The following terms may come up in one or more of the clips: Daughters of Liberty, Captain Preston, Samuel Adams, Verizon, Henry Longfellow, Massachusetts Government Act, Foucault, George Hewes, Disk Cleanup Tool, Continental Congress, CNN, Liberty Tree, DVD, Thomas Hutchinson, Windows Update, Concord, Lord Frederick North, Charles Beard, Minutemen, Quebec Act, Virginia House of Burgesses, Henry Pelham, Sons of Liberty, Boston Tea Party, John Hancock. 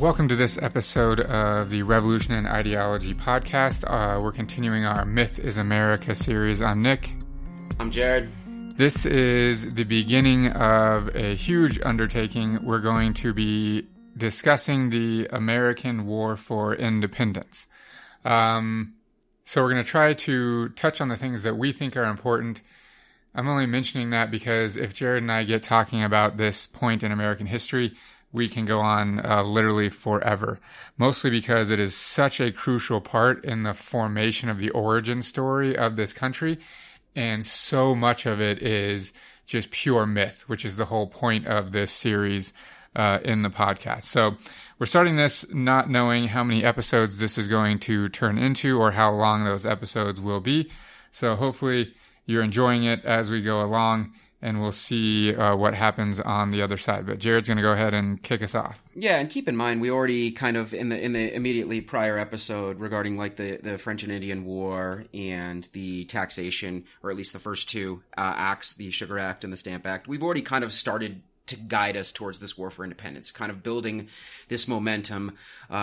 Welcome to this episode of the Revolution and Ideology podcast. We're continuing our Myth is America series. I'm Nick. I'm Jared. This is the beginning of a huge undertaking. We're going to be discussing the American War for Independence. So we're going to try to touch on the things that we think are important. I'm only mentioning that because if Jared and I get talking about this point in American history, we can go on literally forever, mostly because it is such a crucial part in the formation of the origin story of this country, and so much of it is just pure myth, which is the whole point of this series in the podcast. So we're starting this not knowing how many episodes this is going to turn into or how long those episodes will be, so hopefully you're enjoying it as we go along. And we'll see what happens on the other side. But Jared's going to go ahead and kick us off. Yeah, and keep in mind, we already kind of, in the immediately prior episode regarding like the French and Indian War and the taxation, or at least the first two acts, the Sugar Act and the Stamp Act, we've already kind of started to guide us towards this war for independence, kind of building this momentum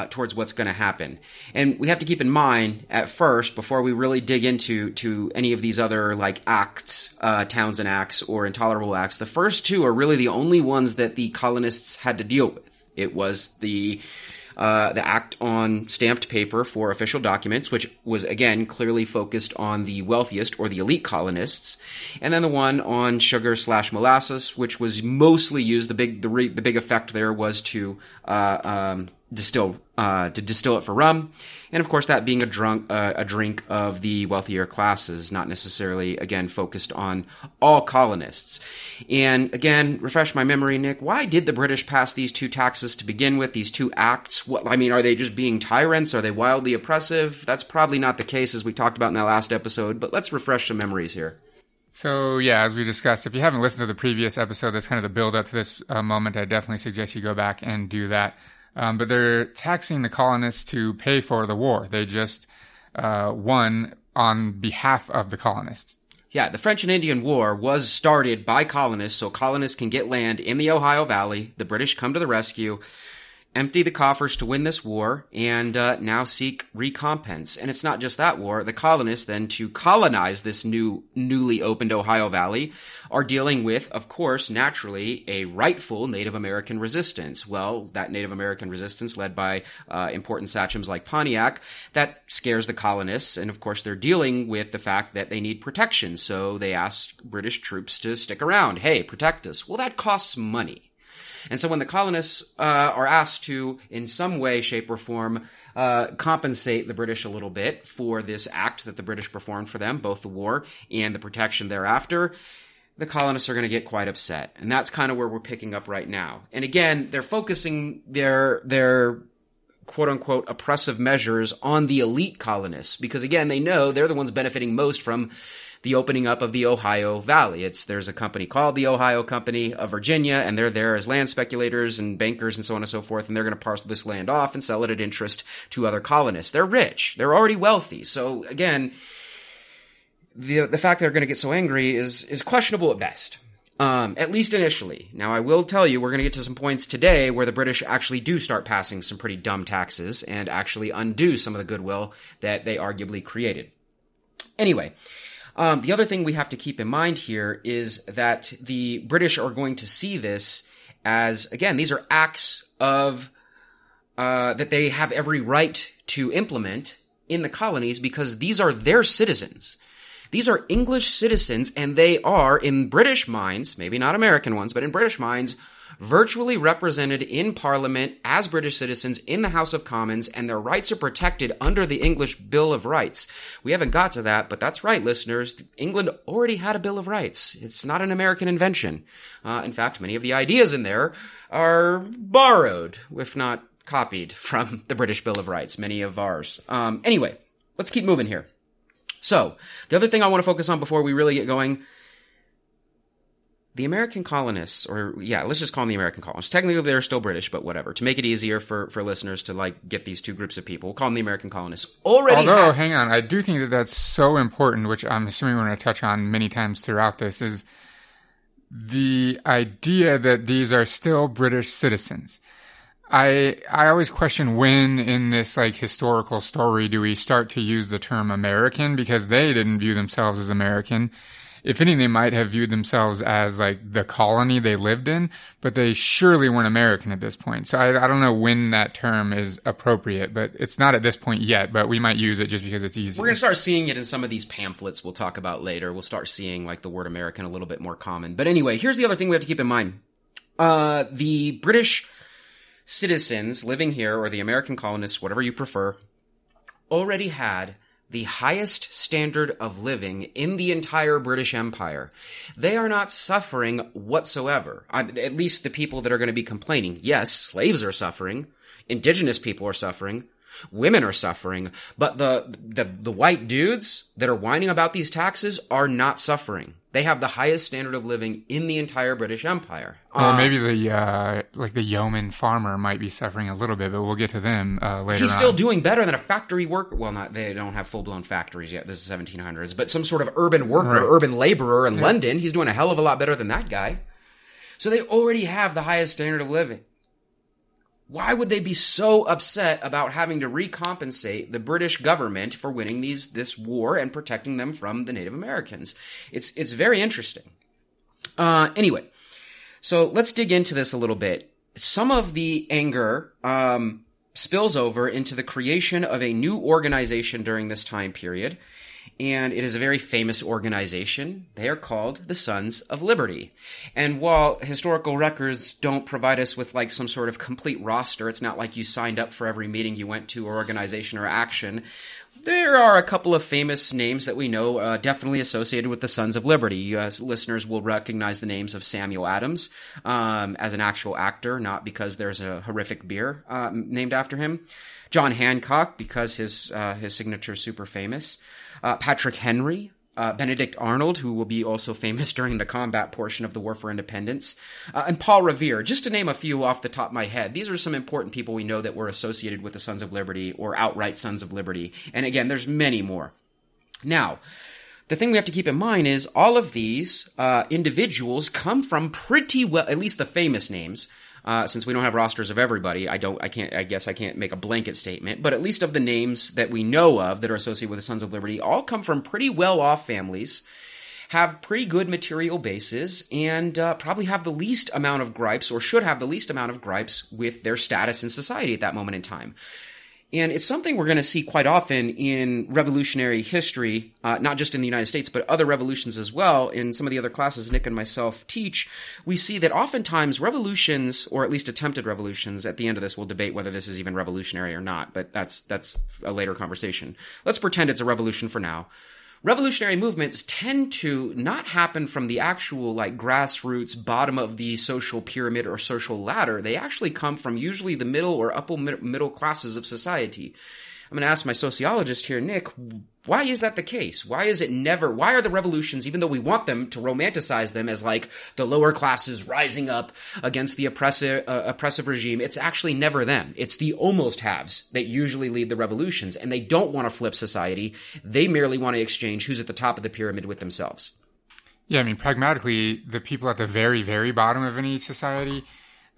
towards what's going to happen. And we have to keep in mind at first, before we really dig into any of these other like acts, Townshend Acts or Intolerable Acts, the first two are really the only ones that the colonists had to deal with. It was the act on stamped paper for official documents, which was, again, clearly focused on the wealthiest or the elite colonists, and then the one on sugar/molasses, which was mostly used. The big effect there was to distill it for rum, and of course that being a drink of the wealthier classes, not necessarily again focused on all colonists. And again, refresh my memory, Nick. Why did the British pass these two taxes to begin with? These two acts? What I mean, are they just being tyrants? Are they wildly oppressive? That's probably not the case, as we talked about in that last episode. But let's refresh some memories here. So yeah, as we discussed, if you haven't listened to the previous episode, that's kind of the build up to this moment. I definitely suggest you go back and do that. But they're taxing the colonists to pay for the war. They just won on behalf of the colonists. Yeah, the French and Indian War was started by colonists, so colonists can get land in the Ohio Valley. The British come to the rescue, empty the coffers to win this war, and now seek recompense. And it's not just that war. The colonists then, to colonize this newly opened Ohio Valley, are dealing with, of course, naturally, a rightful Native American resistance. Well, that Native American resistance led by important sachems like Pontiac, that scares the colonists. And, of course, they're dealing with the fact that they need protection. So they ask British troops to stick around. Hey, protect us. Well, that costs money. And so when the colonists are asked to, in some way, shape, or form, compensate the British a little bit for this act that the British performed for them, both the war and the protection thereafter, the colonists are going to get quite upset. And that's kind of where we're picking up right now. And again, they're focusing their quote-unquote oppressive measures on the elite colonists because, again, they know they're the ones benefiting most from the opening up of the Ohio Valley. There's a company called the Ohio Company of Virginia, and they're there as land speculators and bankers and so on and so forth, and they're going to parcel this land off and sell it at interest to other colonists. They're rich. They're already wealthy. So again, the fact they're going to get so angry is questionable at best. At least initially. Now, I will tell you, we're going to get to some points today where the British actually do start passing some pretty dumb taxes and actually undo some of the goodwill that they arguably created. Anyway, the other thing we have to keep in mind here is that the British are going to see this as, again, these are acts of that they have every right to implement in the colonies because these are their citizens. These are English citizens, and they are, in British minds, maybe not American ones, but in British minds, virtually represented in Parliament as British citizens in the House of Commons, and their rights are protected under the English Bill of Rights. We haven't got to that, but that's right, listeners. England already had a Bill of Rights. It's not an American invention. In fact, many of the ideas in there are borrowed, if not copied, from the British Bill of Rights, many of ours. Anyway, let's keep moving here. So, the other thing I want to focus on before we really get going, the American colonists, let's just call them the American colonists. Technically, they're still British, but whatever. To make it easier for listeners to, like, get these two groups of people, we'll call them the American colonists. Although, hang on, I do think that that's so important, which I'm assuming we're going to touch on many times throughout this, is the idea that these are still British citizens. I always question when in this like historical story do we start to use the term American, because they didn't view themselves as American. If anything, they might have viewed themselves as like the colony they lived in, but they surely weren't American at this point. So I don't know when that term is appropriate, but it's not at this point yet, but we might use it just because it's easy. We're going to start seeing it in some of these pamphlets we'll talk about later. We'll start seeing like the word American a little bit more common. But anyway, here's the other thing we have to keep in mind. The British citizens living here, or the American colonists, whatever you prefer, already had the highest standard of living in the entire British Empire. They are not suffering whatsoever. At least the people that are going to be complaining. Yes, slaves are suffering. Indigenous people are suffering. Women are suffering. But the white dudes that are whining about these taxes are not suffering. They have the highest standard of living in the entire British Empire. Or maybe the yeoman farmer might be suffering a little bit, but we'll get to them later. He's still doing better than a factory worker. Well, they don't have full-blown factories yet. This is 1700s. But some sort of urban worker, right. Urban laborer in London, he's doing a hell of a lot better than that guy. So they already have the highest standard of living. Why would they be so upset about having to recompensate the British government for winning this war and protecting them from the Native Americans? It's very interesting. Anyway, so let's dig into this a little bit. Some of the anger spills over into the creation of a new organization during this time period, and it is a very famous organization. They are called the Sons of Liberty. And while historical records don't provide us with like some sort of complete roster, it's not like you signed up for every meeting you went to or organization or action. There are a couple of famous names that we know definitely associated with the Sons of Liberty. U.S. listeners will recognize the names of Samuel Adams as an actual actor, not because there's a horrific beer named after him. John Hancock, because his signature is super famous. Patrick Henry, Benedict Arnold, who will be also famous during the combat portion of the War for Independence, and Paul Revere, just to name a few off the top of my head. These are some important people we know that were associated with the Sons of Liberty or outright Sons of Liberty. And again, there's many more. Now, the thing we have to keep in mind is all of these individuals come from pretty well, at least the famous names. Since we don't have rosters of everybody, I guess I can't make a blanket statement, but at least of the names that we know of that are associated with the Sons of Liberty all come from pretty well-off families, have pretty good material bases, and probably have the least amount of gripes, or should have the least amount of gripes with their status in society at that moment in time. And it's something we're going to see quite often in revolutionary history, not just in the United States, but other revolutions as well. In some of the other classes Nick and myself teach, we see that oftentimes revolutions, or at least attempted revolutions, at the end of this we'll debate whether this is even revolutionary or not, but that's a later conversation. Let's pretend it's a revolution for now. Revolutionary movements tend to not happen from the actual like grassroots bottom of the social pyramid or social ladder. They actually come from usually the middle or upper middle classes of society. I'm going to ask my sociologist here, Nick, why is that the case? Why are the revolutions, even though we want them to romanticize them as like the lower classes rising up against the oppressive regime, it's actually never them. It's the almost haves that usually lead the revolutions, and they don't want to flip society. They merely want to exchange who's at the top of the pyramid with themselves. Yeah, I mean, pragmatically, the people at the very, very bottom of any society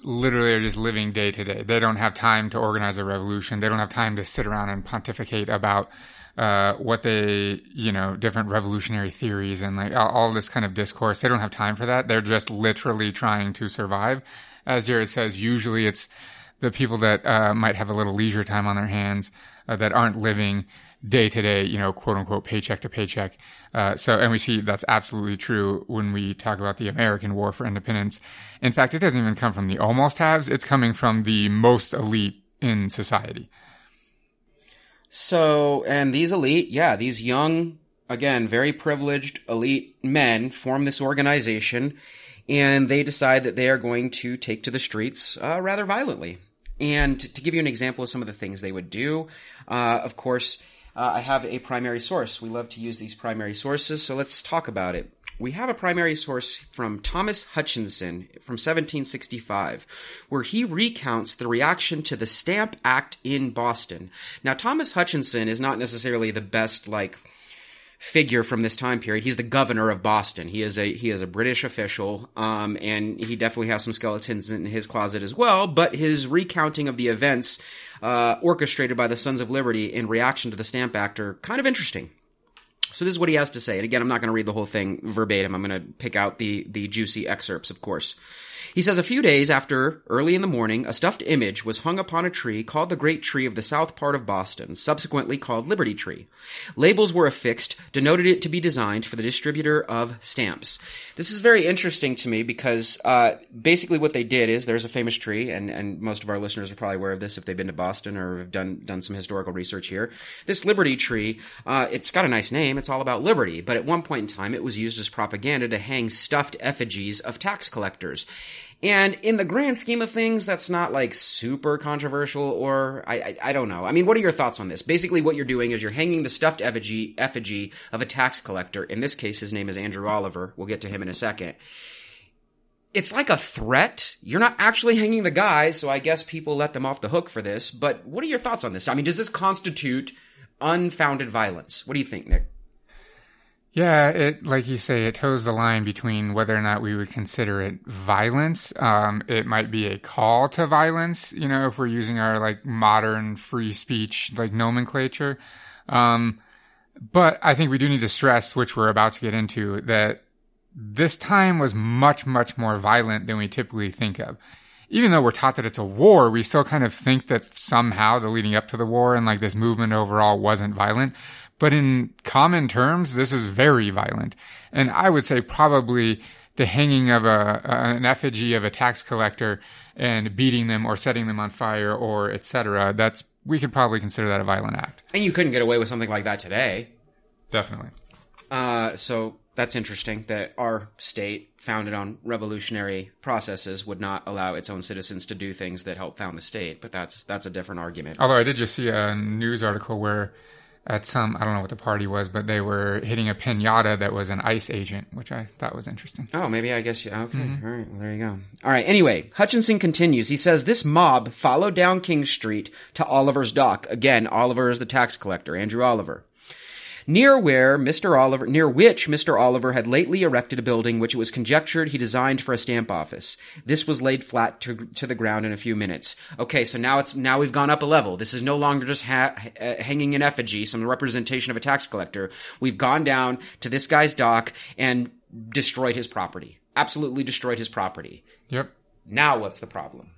literally are just living day to day. They don't have time to organize a revolution. They don't have time to sit around and pontificate about what they, different revolutionary theories and like all this kind of discourse. They don't have time for that. They're just literally trying to survive. As Jared says, usually it's the people that might have a little leisure time on their hands that aren't living day to day, quote unquote, paycheck to paycheck. And we see that's absolutely true when we talk about the American War for Independence. In fact, it doesn't even come from the almost haves. It's coming from the most elite in society. So, and these elite, these young, again, very privileged elite men form this organization, and they decide that they are going to take to the streets rather violently. And to give you an example of some of the things they would do, of course, I have a primary source. We love to use these primary sources, so let's talk about it. We have a primary source from Thomas Hutchinson from 1765, where he recounts the reaction to the Stamp Act in Boston. Now, Thomas Hutchinson is not necessarily the best, figure from this time period. He's the governor of Boston. He is a British official, and he definitely has some skeletons in his closet as well. But his recounting of the events orchestrated by the Sons of Liberty in reaction to the Stamp Act are kind of interesting. So this is what he has to say. And again, I'm not going to read the whole thing verbatim. I'm going to pick out the juicy excerpts, of course. He says, a few days after, early in the morning, a stuffed image was hung upon a tree called the Great Tree of the South Part of Boston, subsequently called Liberty Tree. Labels were affixed, denoted it to be designed for the distributor of stamps. This is very interesting to me because basically what they did is, there's a famous tree, and most of our listeners are probably aware of this if they've been to Boston or have done some historical research here. This Liberty Tree, it's got a nice name. It's all about liberty, but at one point in time, it was used as propaganda to hang stuffed effigies of tax collectors. And in the grand scheme of things, that's not like super controversial, or I don't know. I mean, what are your thoughts on this? Basically, what you're doing is you're hanging the stuffed effigy of a tax collector. In this case, his name is Andrew Oliver. We'll get to him in a second. It's like a threat. You're not actually hanging the guy, so I guess people let them off the hook for this. But what are your thoughts on this? I mean, does this constitute unfounded violence? What do you think, Nick? Yeah, it, like you say, it toes the line between whether or not we would consider it violence. It might be a call to violence, you know, if we're using our like modern free speech like nomenclature. But I think we do need to stress, which we're about to get into, that this time was much, much more violent than we typically think of. Even though we're taught that it's a war, we still kind of think that somehow the leading up to the war and like this movement overall wasn't violent. But in common terms, this is very violent. And I would say probably the hanging of an effigy of a tax collector and beating them or setting them on fire or et cetera, we could probably consider that a violent act. And you couldn't get away with something like that today. Definitely. So that's interesting that our state, founded on revolutionary processes, would not allow its own citizens to do things that help found the state. But that's a different argument. Although I did just see a news article where at some, I don't know what the party was, but they were hitting a pinata that was an ICE agent, which I thought was interesting. Oh, maybe I guess, yeah, okay, All right, well, there you go. All right, anyway, Hutchinson continues. He says, this mob followed down King Street to Oliver's dock. Again, Oliver is the tax collector, Andrew Oliver. Near which Mr. Oliver had lately erected a building which it was conjectured he designed for a stamp office. This was laid flat to the ground in a few minutes. Okay, so now we've gone up a level. This is no longer just hanging an effigy, some representation of a tax collector. We've gone down to this guy's dock and destroyed his property. Absolutely destroyed his property. Yep. Now what's the problem?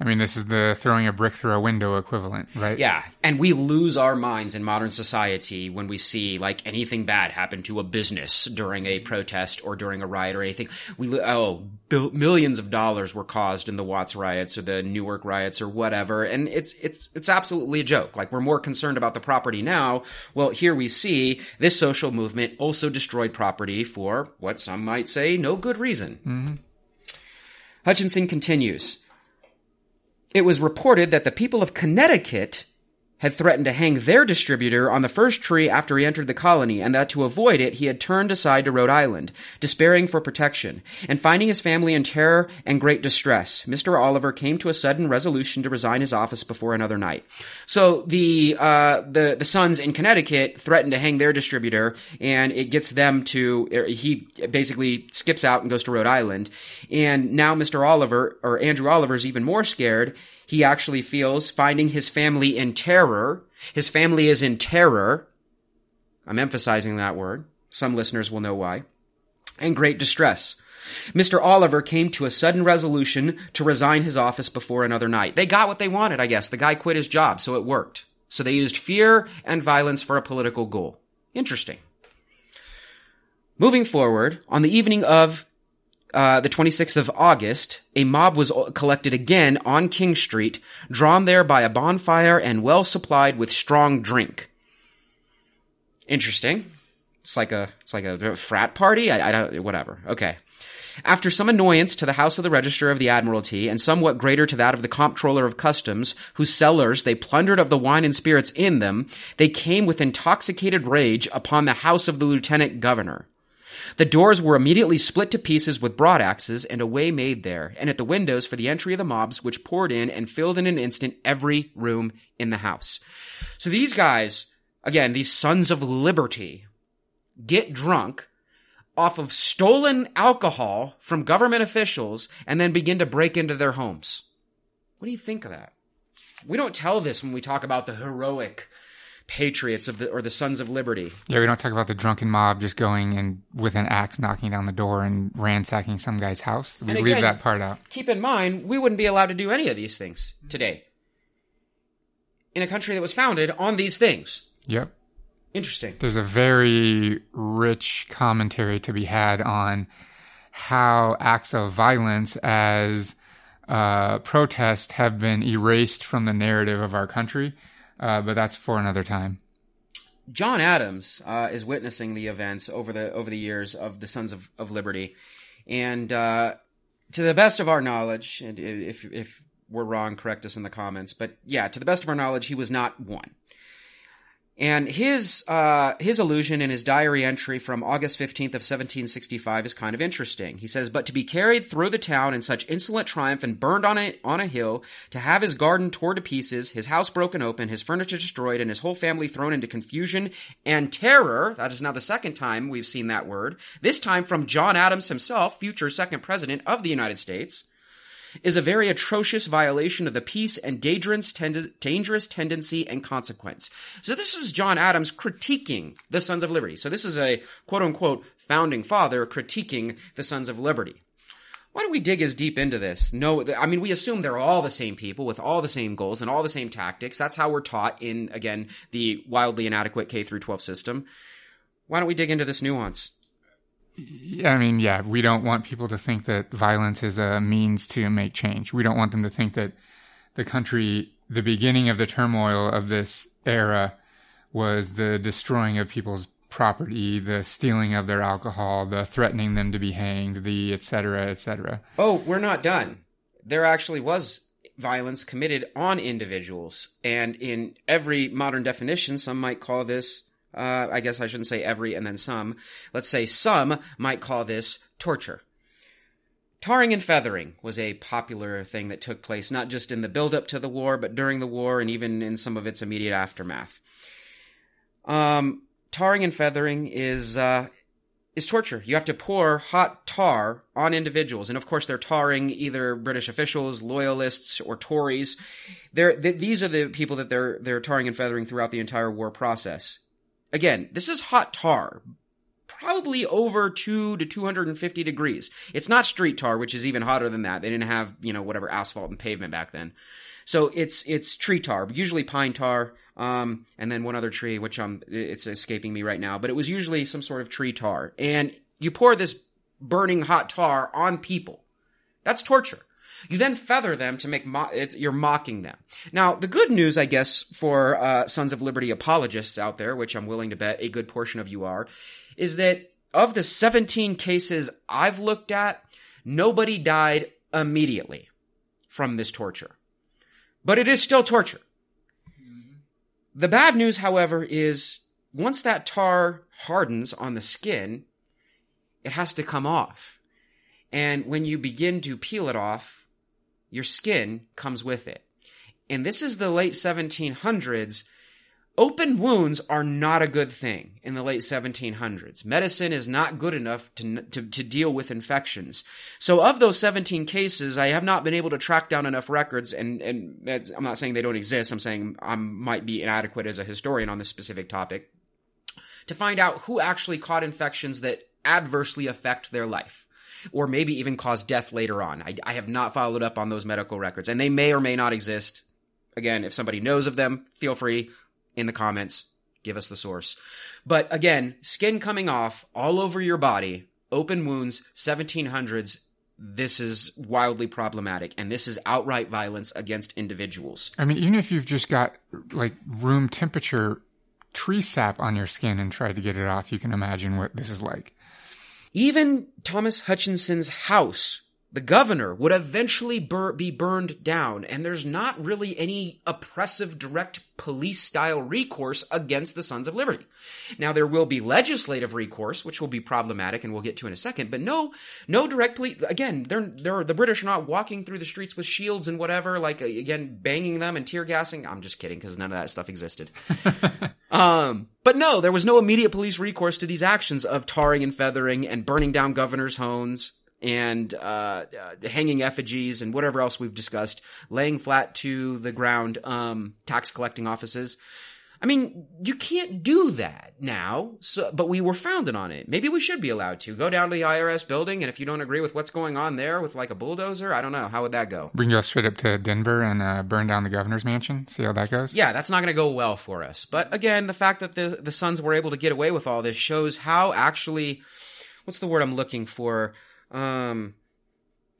I mean, this is the throwing a brick through a window equivalent, right? Yeah, and we lose our minds in modern society when we see, like, anything bad happen to a business during a protest or during a riot or anything. Millions of dollars were caused in the Watts riots or the Newark riots or whatever, and it's absolutely a joke. Like, we're more concerned about the property now. Well, here we see this social movement also destroyed property for what some might say no good reason. Mm-hmm. Hutchinson continues. It was reported that the people of Connecticut had threatened to hang their distributor on the first tree after he entered the colony, and that to avoid it, he had turned aside to Rhode Island, despairing for protection. And finding his family in terror and great distress, Mr. Oliver came to a sudden resolution to resign his office before another night. So the sons in Connecticut threatened to hang their distributor, and it gets them he basically skips out and goes to Rhode Island. And now Andrew Oliver is even more scared. He actually feels finding his family in terror. His family is in terror. I'm emphasizing that word. Some listeners will know why. And great distress. Mr. Oliver came to a sudden resolution to resign his office before another night. They got what they wanted, I guess. The guy quit his job, so it worked. So they used fear and violence for a political goal. Interesting. Moving forward, on the evening of the 26th of August, a mob was collected again on King Street, drawn there by a bonfire and well supplied with strong drink. Interesting. It's like a frat party. I don't, whatever. Okay. After some annoyance to the House of the Register of the Admiralty, and somewhat greater to that of the Comptroller of Customs, whose cellars they plundered of the wine and spirits in them, they came with intoxicated rage upon the house of the Lieutenant Governor. The doors were immediately split to pieces with broad axes, and a way made there, and at the windows for the entry of the mobs, which poured in and filled in an instant every room in the house. So these guys, again, these Sons of Liberty, get drunk off of stolen alcohol from government officials and then begin to break into their homes. What do you think of that? We don't tell this when we talk about the heroic patriots of the Sons of Liberty. Yeah, we don't talk about the drunken mob just going and with an axe knocking down the door and ransacking some guy's house. We leave that part out. Keep in mind, we wouldn't be allowed to do any of these things today in a country that was founded on these things. Yep. Interesting. There's a very rich commentary to be had on how acts of violence as protests have been erased from the narrative of our country. But that's for another time. John Adams is witnessing the events over the years of the Sons of Liberty. And to the best of our knowledge, and if we're wrong, correct us in the comments. But yeah, to the best of our knowledge, he was not one. And his allusion in his diary entry from August 15th of 1765 is kind of interesting. He says, "But to be carried through the town in such insolent triumph and burned on a hill, to have his garden torn to pieces, his house broken open, his furniture destroyed, and his whole family thrown into confusion and terror," that is now the second time we've seen that word, this time from John Adams himself, future second president of the United States, "is a very atrocious violation of the peace and dangerous tendency and consequence." So this is John Adams critiquing the Sons of Liberty. So this is a quote-unquote founding father critiquing the Sons of Liberty. Why don't we dig as deep into this? No, I mean, we assume they're all the same people with all the same goals and all the same tactics. That's how we're taught in, again, the wildly inadequate K-12 system. Why don't we dig into this nuance? I mean, yeah, we don't want people to think that violence is a means to make change. We don't want them to think that the country, the beginning of the turmoil of this era was the destroying of people's property, the stealing of their alcohol, the threatening them to be hanged, the et cetera, et cetera. Oh, we're not done. There actually was violence committed on individuals. And in every modern definition, some might call this I guess I shouldn't say every and then some. Let's say some might call this torture. Tarring and feathering was a popular thing that took place, not just in the buildup to the war, but during the war and even in some of its immediate aftermath. Tarring and feathering is torture. You have to pour hot tar on individuals. And of course, they're tarring either British officials, loyalists, or Tories. These are the people that they're tarring and feathering throughout the entire war process. Again, this is hot tar, probably over 200 to 250 degrees. It's not street tar, which is even hotter than that. They didn't have, whatever asphalt and pavement back then. So it's tree tar, usually pine tar, and then one other tree, which it's escaping me right now. But it was usually some sort of tree tar. And you pour this burning hot tar on people. That's torture. You then feather them to make you're mocking them. Now, the good news, I guess, for Sons of Liberty apologists out there, which I'm willing to bet a good portion of you are, is that of the 17 cases I've looked at, nobody died immediately from this torture. But it is still torture. The bad news, however, is once that tar hardens on the skin, it has to come off. And when you begin to peel it off, your skin comes with it. And this is the late 1700s. Open wounds are not a good thing in the late 1700s. Medicine is not good enough to deal with infections. So of those 17 cases, I have not been able to track down enough records, and I'm not saying they don't exist. I'm saying I might be inadequate as a historian on this specific topic, to find out who actually caught infections that adversely affect their life, or maybe even cause death later on. I have not followed up on those medical records, and they may or may not exist. Again, if somebody knows of them, feel free in the comments, give us the source. But again, skin coming off all over your body, open wounds, 1700s, this is wildly problematic, and this is outright violence against individuals. I mean, even if you've just got like room temperature tree sap on your skin and tried to get it off, you can imagine what this is like. Even Thomas Hutchinson's house the governor would eventually be burned down, and there's not really any oppressive direct police-style recourse against the Sons of Liberty. Now, there will be legislative recourse, which will be problematic, and we'll get to in a second, but no direct police. Again, the British are not walking through the streets with shields and whatever, like, again, banging them and tear gassing. I'm just kidding, because none of that stuff existed. But no, there was no immediate police recourse to these actions of tarring and feathering and burning down governors' homes, and hanging effigies and whatever else we've discussed, laying flat to the ground tax collecting offices. I mean, you can't do that now, so, but we were founded on it. Maybe we should be allowed to. Go down to the IRS building, and if you don't agree with what's going on there with like a bulldozer, I don't know. How would that go? We can go straight up to Denver and burn down the governor's mansion, see how that goes? Yeah, that's not going to go well for us. But again, the fact that the Sons were able to get away with all this shows how actually, what's the word I'm looking for?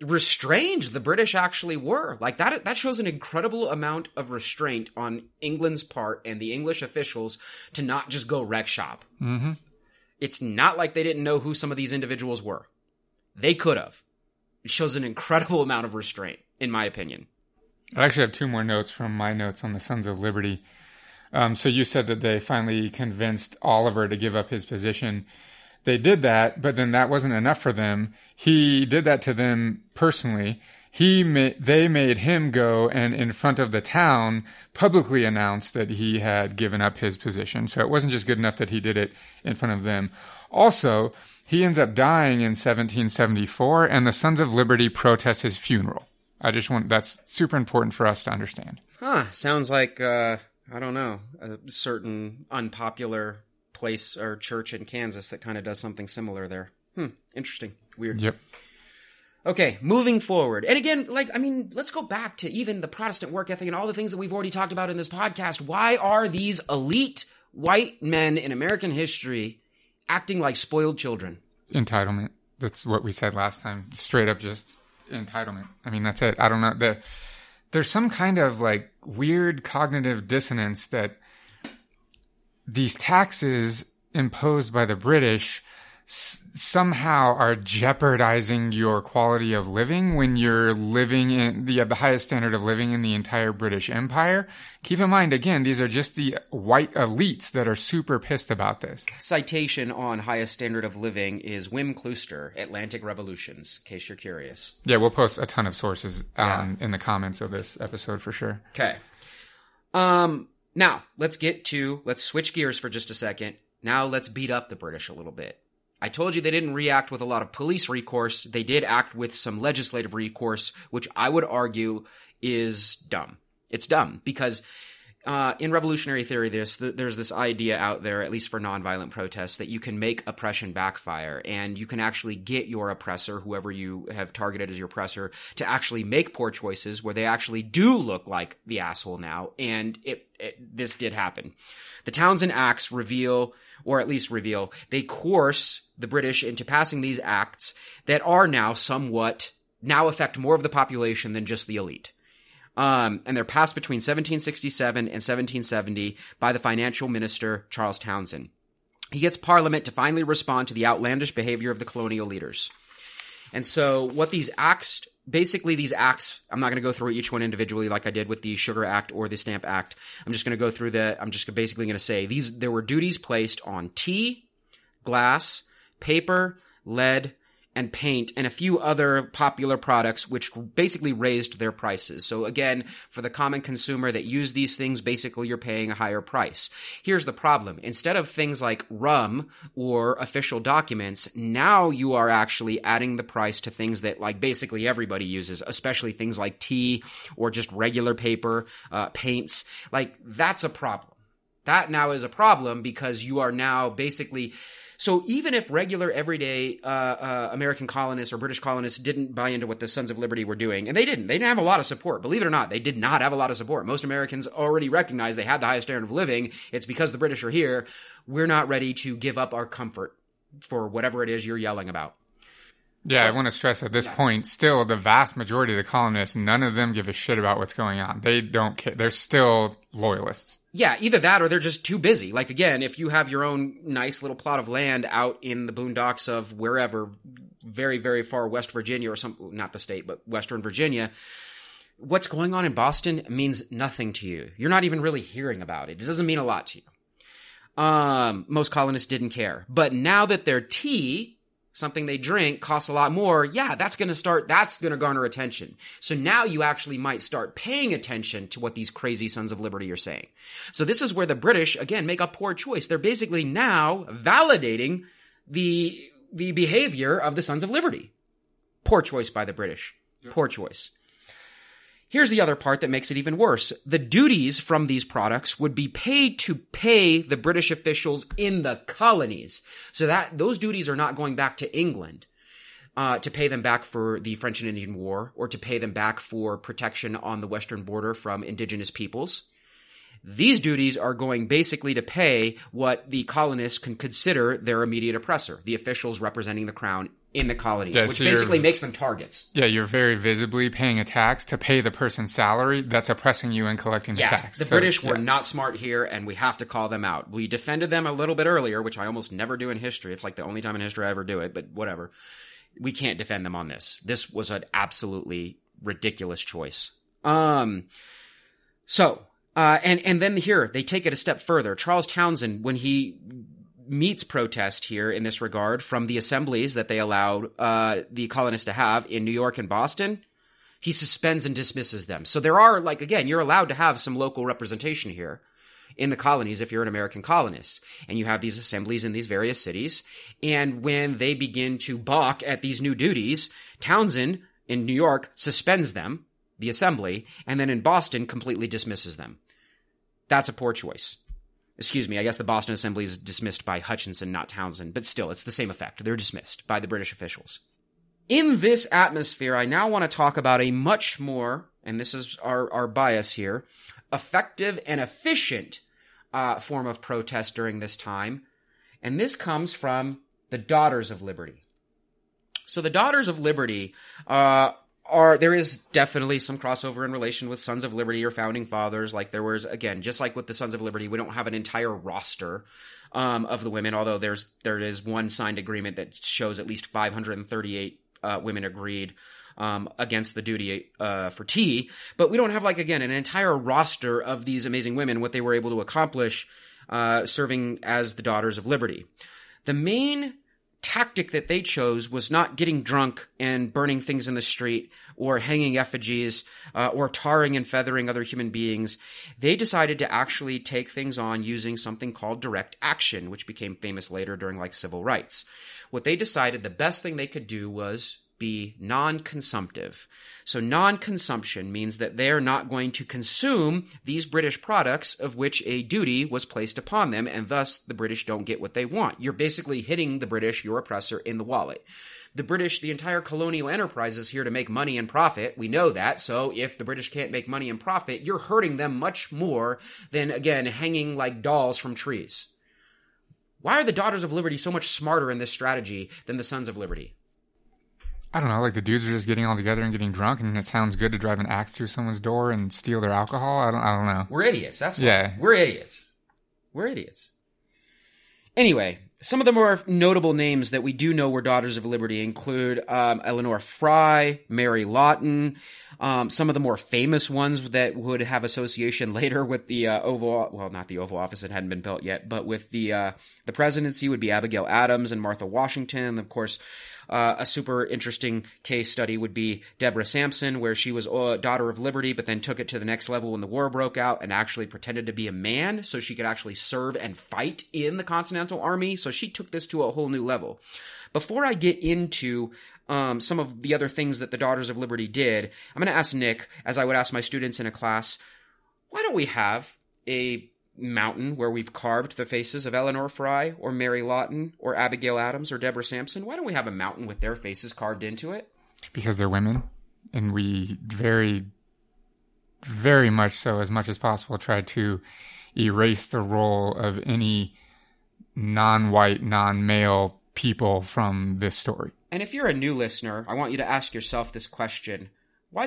Restrained the British actually were. Like that shows an incredible amount of restraint on England's part and the English officials to not just go wreck shop. Mm-hmm. It's not like they didn't know who some of these individuals were. They could have. It shows an incredible amount of restraint, in my opinion. I actually have two more notes from my notes on the Sons of Liberty. So you said that they finally convinced Oliver to give up his position. They did that, but then that wasn't enough for them. He did that to them personally. They made him go and in front of the town publicly announce that he had given up his position. So it wasn't just good enough that he did it in front of them. Also, he ends up dying in 1774, and the Sons of Liberty protest his funeral. That's super important for us to understand. Huh, sounds like, I don't know, a certain unpopular place or church in Kansas that kind of does something similar there. Interesting. Weird. Yep. Okay, moving forward. And again, let's go back to even the Protestant work ethic and all the things that we've already talked about in this podcast. Why are these elite white men in American history acting like spoiled children? Entitlement. That's what we said last time. Straight up just entitlement. I mean, that's it. I don't know. There's some kind of like weird cognitive dissonance that these taxes imposed by the British somehow are jeopardizing your quality of living when you're living you have the highest standard of living in the entire British Empire. Keep in mind, again, these are just the white elites that are super pissed about this. Citation on highest standard of living is Wim Closter, Atlantic Revolutions, in case you're curious. Yeah, we'll post a ton of sources in the comments of this episode for sure. Okay. Now, let's switch gears for just a second. Now, let's beat up the British a little bit. I told you they didn't react with a lot of police recourse. They did act with some legislative recourse, which I would argue is dumb. It's dumb because in revolutionary theory, there's this idea out there, at least for nonviolent protests, that you can make oppression backfire, and you can actually get your oppressor, whoever you have targeted as your oppressor, to actually make poor choices where they actually do look like the asshole now, and this did happen. The Townshend Acts they coerce the British into passing these acts that are now affect more of the population than just the elite. And they're passed between 1767 and 1770 by the financial minister, Charles Townshend. He gets Parliament to finally respond to the outlandish behavior of the colonial leaders. And so what these acts, I'm not going to go through each one individually like I did with the Sugar Act or the Stamp Act. I'm just basically going to say there were duties placed on tea, glass, paper, lead, and paint, and a few other popular products, which basically raised their prices. So again, for the common consumer that used these things, basically you're paying a higher price. Here's the problem. Instead of things like rum or official documents, now you are actually adding the price to things that like basically everybody uses, especially things like tea or just regular paper, paints. Like that's a problem. That now is a problem because you are now basically... So even if regular, everyday American colonists or British colonists didn't buy into what the Sons of Liberty were doing, and they didn't have a lot of support. Believe it or not, they did not have a lot of support. Most Americans already recognized they had the highest standard of living. It's because the British are here. We're not ready to give up our comfort for whatever it is you're yelling about. Yeah, I want to stress at this point, still the vast majority of the colonists, none of them give a shit about what's going on. They don't care. They're still loyalists. Yeah, either that or they're just too busy. Like, again, if you have your own nice little plot of land out in the boondocks of wherever, very, very far West Virginia or some, not the state, but Western Virginia, what's going on in Boston means nothing to you. You're not even really hearing about it. It doesn't mean a lot to you. Most colonists didn't care. But now that their tea, something they drink, costs a lot more, yeah, that's going to garner attention. So now you actually might start paying attention to what these crazy Sons of Liberty are saying. So this is where the British, again, make a poor choice. They're basically now validating the behavior of the Sons of Liberty. Poor choice by the British. Yep. Poor choice. Here's the other part that makes it even worse. The duties from these products would be paid to pay the British officials in the colonies. So that those duties are not going back to England to pay them back for the French and Indian War or to pay them back for protection on the western border from indigenous peoples. These duties are going basically to pay what the colonists can consider their immediate oppressor, the officials representing the crown in the colonies, yeah, which so basically makes them targets. Yeah, you're very visibly paying a tax to pay the person's salary that's oppressing you and collecting the tax. The British were not smart here, and we have to call them out. We defended them a little bit earlier, which I almost never do in history. It's like the only time in history I ever do it, but whatever. We can't defend them on this. This was an absolutely ridiculous choice. And then here, they take it a step further. Charles Townshend, when he meets protest here in this regard from the assemblies that they allowed the colonists to have in New York and Boston, he suspends and dismisses them. So there are, like, again, you're allowed to have some local representation here in the colonies if you're an American colonist. And you have these assemblies in these various cities. And when they begin to balk at these new duties, Townshend in New York suspends them, the assembly, and then in Boston completely dismisses them. That's a poor choice. Excuse me, I guess the Boston Assembly is dismissed by Hutchinson, not Townshend, but still, it's the same effect. They're dismissed by the British officials. In this atmosphere, I now want to talk about a much more, and this is our bias here, effective and efficient form of protest during this time. And this comes from the Daughters of Liberty. So the Daughters of Liberty there is definitely some crossover in relation with Sons of Liberty or Founding Fathers. Like there was, again, just like with the Sons of Liberty, we don't have an entire roster of the women, although there is one signed agreement that shows at least 538 women agreed against the duty for tea. But we don't have, like, again, an entire roster of these amazing women, what they were able to accomplish serving as the Daughters of Liberty. The main tactic that they chose was not getting drunk and burning things in the street or hanging effigies or tarring and feathering other human beings. They decided to actually take things on using something called direct action, which became famous later during, like, civil rights. What they decided the best thing they could do was be non-consumptive. So non-consumption means that they're not going to consume these British products of which a duty was placed upon them, and thus the British don't get what they want. You're basically hitting the British, your oppressor, in the wallet. The British, the entire colonial enterprise is here to make money and profit. We know that. So if the British can't make money and profit, you're hurting them much more than, again, hanging like dolls from trees. Why are the Daughters of Liberty so much smarter in this strategy than the Sons of Liberty? I don't know, like the dudes are just getting all together and getting drunk, and it sounds good to drive an axe through someone's door and steal their alcohol. I don't know. We're idiots. That's why. Yeah. We're idiots. Anyway, some of the more notable names that we do know were Daughters of Liberty include Eleanor Fry, Mary Lawton, some of the more famous ones that would have association later with the not the Oval Office, it hadn't been built yet, but with the presidency would be Abigail Adams and Martha Washington. Of course, a super interesting case study would be Deborah Sampson, where she was a Daughter of Liberty, but then took it to the next level when the war broke out and actually pretended to be a man so she could actually serve and fight in the Continental Army. So she took this to a whole new level. Before I get into some of the other things that the Daughters of Liberty did, I'm going to ask Nick, as I would ask my students in a class, why don't we have a mountain where we've carved the faces of Eleanor Fry or Mary Lawton or Abigail Adams or Deborah Sampson? Why don't we have a mountain with their faces carved into it? Because they're women, and we very, very much as possible, try to erase the role of any non-white, non-male people from this story. And if you're a new listener, I want you to ask yourself this question. Why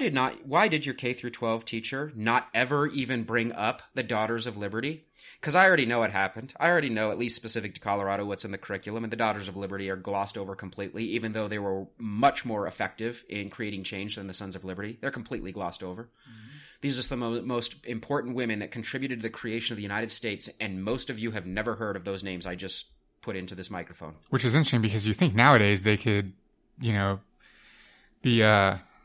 did your K through 12 teacher not ever even bring up the Daughters of Liberty? Because I already know what happened. I already know, at least specific to Colorado, what's in the curriculum, and the Daughters of Liberty are glossed over completely, even though they were much more effective in creating change than the Sons of Liberty. They're completely glossed over. Mm-hmm. These are some of the most important women that contributed to the creation of the United States, and most of you have never heard of those names I just put into this microphone. Which is interesting, because you think nowadays they could, you know, be...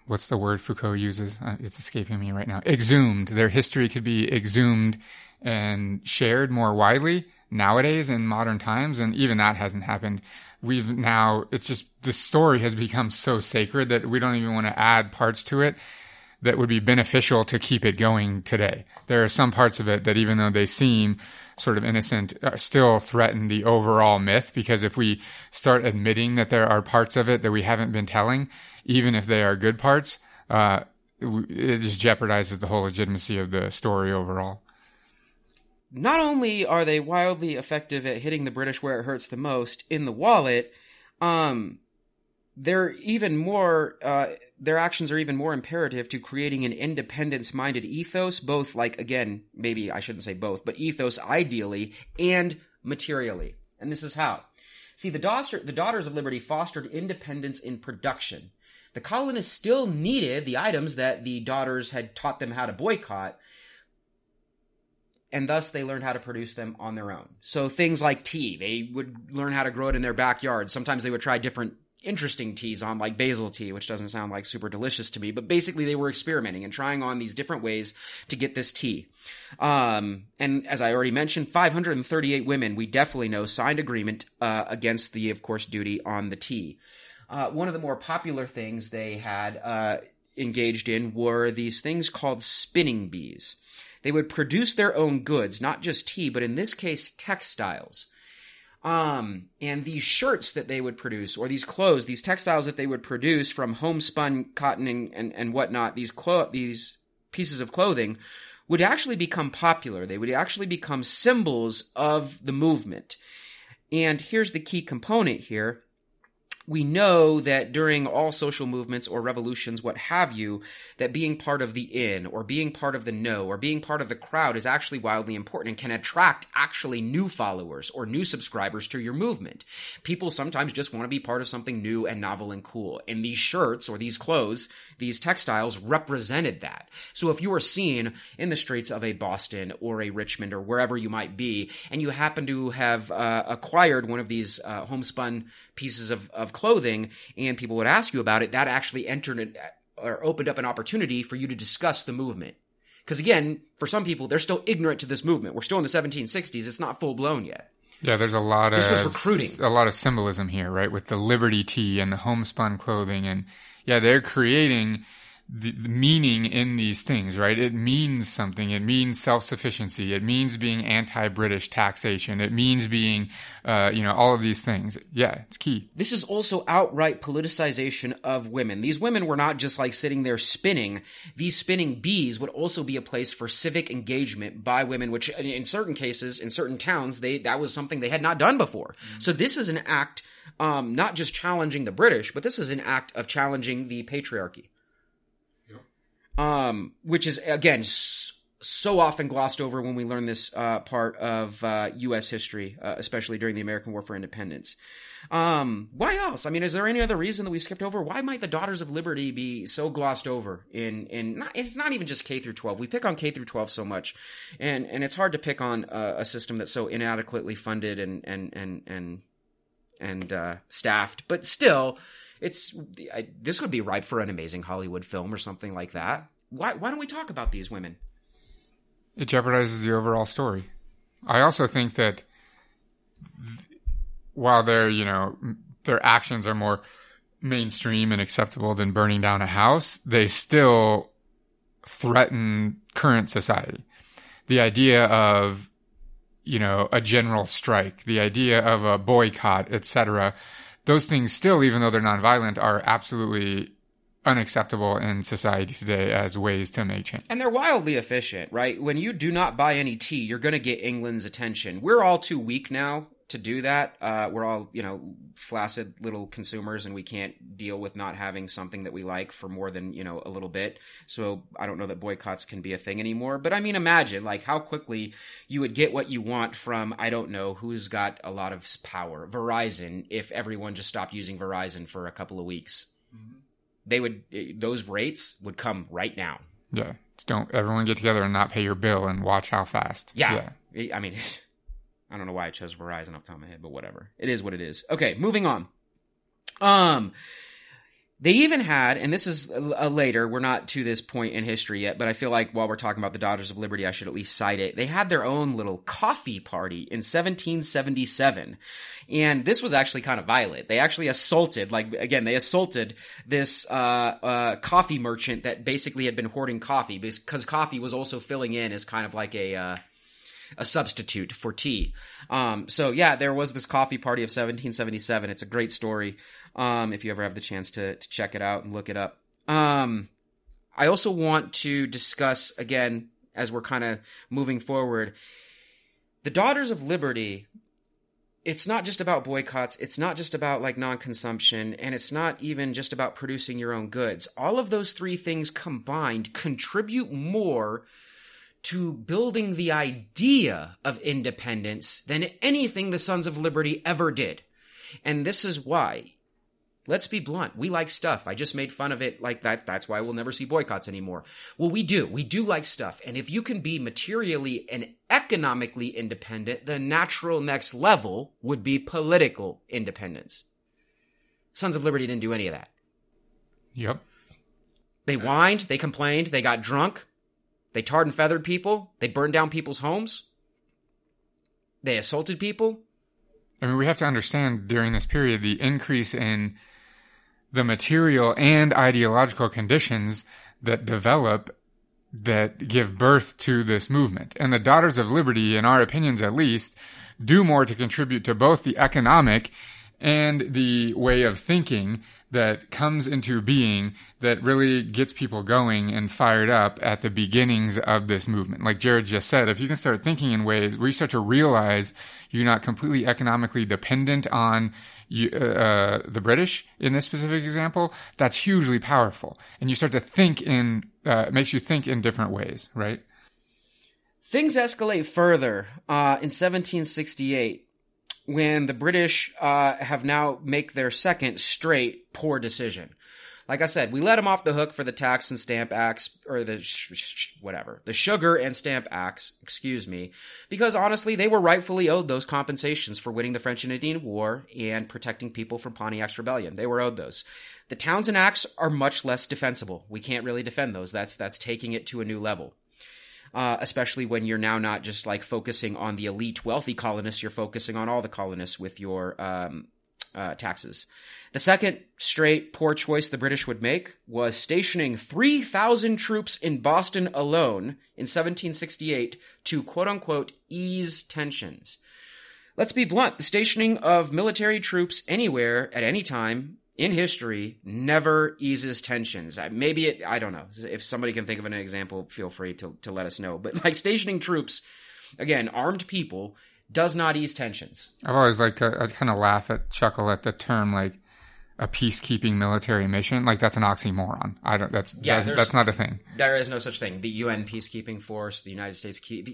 what's the word Foucault uses? It's escaping me right now. Exhumed. Their history could be exhumed and shared more widely nowadays in modern times, and even that hasn't happened. It's just, this story has become so sacred that we don't even want to add parts to it that would be beneficial to keep it going today. There are some parts of it that, even though they seem sort of innocent, still threaten the overall myth, because if we start admitting that there are parts of it that we haven't been telling, even if they are good parts, it just jeopardizes the whole legitimacy of the story overall. Not only are they wildly effective at hitting the British where it hurts the most, in the wallet, they're even more, their actions are even more imperative to creating an independence-minded ethos, both, like, again, maybe I shouldn't say both, but ethos ideally and materially. And this is how. See, the Daughters of Liberty fostered independence in production. The colonists still needed the items that the daughters had taught them how to boycott, and thus they learned how to produce them on their own. So things like tea, they would learn how to grow it in their backyard. Sometimes they would try different interesting teas on, like basil tea, which doesn't sound like super delicious to me, but basically they were experimenting and trying on these different ways to get this tea. And as I already mentioned, 538 women, we definitely know, signed agreement against the, of course, duty on the tea. One of the more popular things they had engaged in were these things called spinning bees. They would produce their own goods, not just tea, but in this case, textiles. And these shirts that they would produce, or these clothes, these textiles that they would produce from homespun cotton and whatnot, these pieces of clothing would actually become popular. They would actually become symbols of the movement. And here's the key component here. We know that during all social movements or revolutions, what have you, that being part of the in, or being part of the know, or being part of the crowd is actually wildly important and can attract actually new followers or new subscribers to your movement. People sometimes just want to be part of something new and novel and cool. And these shirts or these clothes, these textiles represented that. So if you are seen in the streets of a Boston or a Richmond or wherever you might be, and you happen to have acquired one of these homespun pieces of clothing, and people would ask you about it, that actually entered or opened up an opportunity for you to discuss the movement. Because again, for some people, they're still ignorant to this movement. We're still in the 1760s. It's not full blown yet. Yeah, there's this was recruiting. A lot of symbolism here, right? With the Liberty tea and the homespun clothing, and yeah, they're creating the meaning in these things, right? It means something. It means self-sufficiency. It means being anti-British taxation. It means being, all of these things. Yeah, it's key. This is also outright politicization of women. These women were not just like sitting there spinning. These spinning bees would also be a place for civic engagement by women, which in certain cases, in certain towns, that was something they had not done before. Mm-hmm. So this is an act, not just challenging the British, but this is an act of challenging the patriarchy. Which is, again, so often glossed over when we learn this part of U.S. history, especially during the American War for Independence. Why else? I mean, is there any other reason that we skipped over? Why might the Daughters of Liberty be so glossed over? It's not even just K through 12. We pick on K through 12 so much, and it's hard to pick on a system that's so inadequately funded and staffed, but still, this would be ripe for an amazing Hollywood film or something like that. Why don't we talk about these women? It jeopardizes the overall story. I also think that while their actions are more mainstream and acceptable than burning down a house, they still threaten current society. The idea of a general strike, the idea of a boycott, etc. Those things still, even though they're nonviolent, are absolutely unacceptable in society today as ways to make change. And they're wildly efficient, right? When you do not buy any tea, you're going to get England's attention. We're all too weak now to do that. We're all, you know, flaccid little consumers, and we can't deal with not having something that we like for more than, you know, a little bit. So I don't know that boycotts can be a thing anymore. But I mean, imagine like how quickly you would get what you want from, I don't know, who's got a lot of power, Verizon, if everyone just stopped using Verizon for a couple of weeks. Mm-hmm. They would, those rates would come right now. Yeah. Don't everyone get together and not pay your bill and watch how fast. Yeah. I mean, I don't know why I chose Verizon off the top of my head, but whatever. It is what it is. Okay, moving on. They even had, and this is a later, we're not to this point in history yet, but I feel like while we're talking about the Daughters of Liberty, I should at least cite it. They had their own little coffee party in 1777, and this was actually kind of violent. They actually assaulted, they assaulted this coffee merchant that basically had been hoarding coffee, because coffee was also filling in as kind of like a substitute for tea. So yeah, there was this coffee party of 1777. It's a great story. If you ever have the chance to check it out and look it up. I also want to discuss again, as we're kind of moving forward, the Daughters of Liberty. It's not just about boycotts. It's not just about like non-consumption, and it's not even just about producing your own goods. All of those three things combined contribute more to building the idea of independence than anything the Sons of Liberty ever did. And this is why, let's be blunt, we like stuff. I just made fun of it like that. That's why we'll never see boycotts anymore. Well, we do. We do like stuff. And if you can be materially and economically independent, the natural next level would be political independence. Sons of Liberty didn't do any of that. Yep. They whined, they complained, they got drunk. They tarred and feathered people. They burned down people's homes. They assaulted people. I mean, we have to understand during this period, the increase in the material and ideological conditions that develop that give birth to this movement. And the Daughters of Liberty, in our opinions at least, do more to contribute to both the economic and the way of thinking that comes into being that really gets people going and fired up at the beginnings of this movement. Like Jared just said, if you can start thinking in ways where you start to realize you're not completely economically dependent on the British in this specific example, that's hugely powerful. And you start to think it makes you think in different ways, right? Things escalate further in 1768. When the British have now make their second straight poor decision. Like I said, we let them off the hook for the tax and stamp acts, or the sugar and stamp acts, because honestly, they were rightfully owed those compensations for winning the French and Indian War and protecting people from Pontiac's rebellion. They were owed those. The Townshend Acts are much less defensible. We can't really defend those. That's taking it to a new level. Especially when you're now not just like focusing on the elite wealthy colonists, you're focusing on all the colonists with your taxes. The second straight poor choice the British would make was stationing 3,000 troops in Boston alone in 1768 to quote-unquote ease tensions. Let's be blunt. The stationing of military troops anywhere at any time in history never eases tensions. I don't know. If somebody can think of an example, feel free to let us know. But like stationing troops, again, armed people, does not ease tensions. I've always liked to, I kind of chuckle at the term like a peacekeeping military mission. Like that's an oxymoron. That's not a thing. There is no such thing. The UN peacekeeping force, the United States, get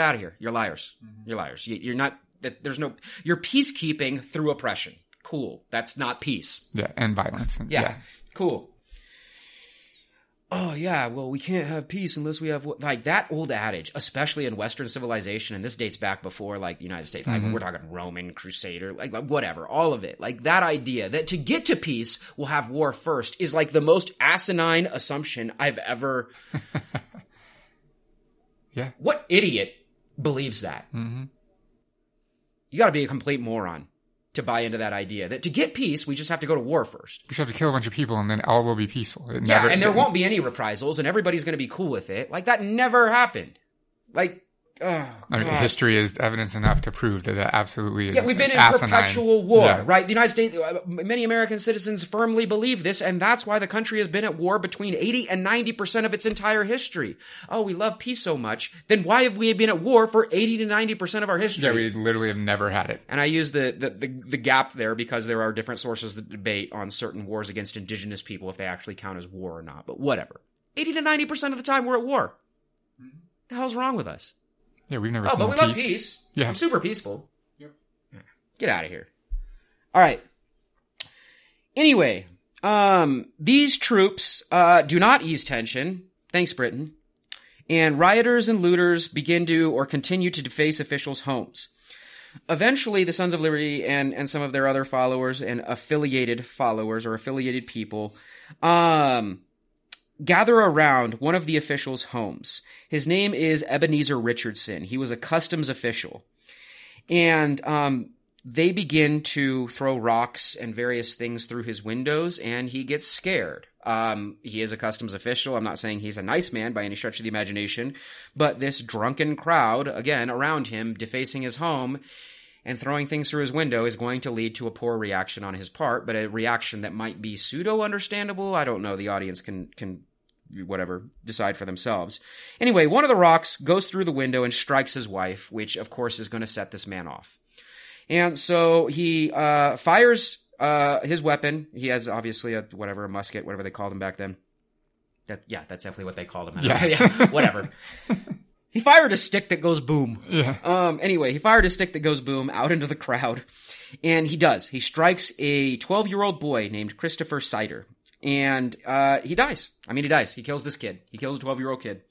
out of here. You're liars. Mm-hmm. You're liars. You're peacekeeping through oppression. Cool. That's not peace. Yeah, and violence. Yeah. Cool. Oh, yeah, well, we can't have peace unless we have... Like, that old adage, especially in Western civilization, and this dates back before, like, the United States, mm-hmm. We're talking Roman, Crusader, like, whatever, all of it. Like, that idea that to get to peace, we'll have war first is, like, the most asinine assumption I've ever... Yeah. What idiot believes that? Mm-hmm. You gotta be a complete moron to buy into that idea that to get peace, we just have to go to war first. We just have to kill a bunch of people and then all will be peaceful. And there won't be any reprisals and everybody's going to be cool with it. Like that never happened. Like History is evidence enough to prove that that absolutely is. Yeah, we've been in perpetual war, right? The United States, many American citizens firmly believe this, and that's why the country has been at war between 80 and 90% of its entire history. Oh, we love peace so much. Then why have we been at war for 80 to 90% of our history? Yeah, we literally have never had it. And I use the gap there because there are different sources that debate on certain wars against indigenous people if they actually count as war or not, but whatever. 80 to 90% of the time we're at war. What the hell's wrong with us? Yeah, we've never seen peace. Oh, but we love peace. Yeah. I'm super peaceful. Yep. Get out of here. All right. Anyway, these troops do not ease tension. Thanks, Britain. And rioters and looters begin to or continue to deface officials' homes. Eventually, the Sons of Liberty and some of their other followers and affiliated followers or affiliated people gather around one of the officials' homes. His name is Ebenezer Richardson. He was a customs official. And they begin to throw rocks and various things through his windows, and he gets scared. He is a customs official. I'm not saying he's a nice man by any stretch of the imagination, but this drunken crowd, again, around him, defacing his home and throwing things through his window is going to lead to a poor reaction on his part, but a reaction that might be pseudo-understandable. I don't know. The audience can whatever, decide for themselves. Anyway, one of the rocks goes through the window and strikes his wife, which, of course, is going to set this man off. And so he fires his weapon. He has, obviously, a musket, whatever they called him back then. That's definitely what they called him. Whatever. He fired a stick that goes boom. Yeah. Anyway, he fired a stick that goes boom out into the crowd. And he does. He strikes a 12-year-old boy named Christopher Sider. And he dies. He dies. He kills this kid. He kills a 12-year-old kid.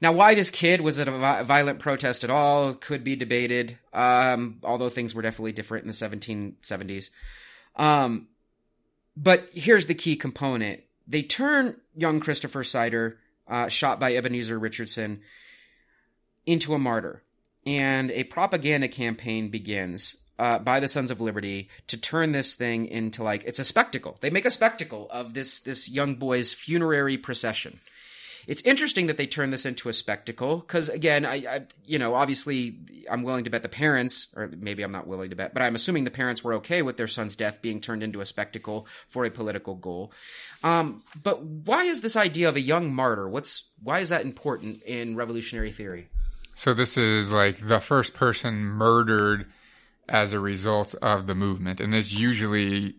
Now, why this kid was at a violent protest at all could be debated, although things were definitely different in the 1770s. But here's the key component. They turn young Christopher Sider, shot by Ebenezer Richardson, into a martyr, and a propaganda campaign begins by the Sons of Liberty to turn this thing into, like, it's a spectacle. They make a spectacle of this young boy's funerary procession. It's interesting that they turn this into a spectacle because, again, I obviously I'm willing to bet the parents, or maybe I'm not willing to bet, but I'm assuming the parents were okay with their son's death being turned into a spectacle for a political goal. But why is this idea of a young martyr? Why is that important in revolutionary theory? So this is like the first person murdered as a result of the movement. And this usually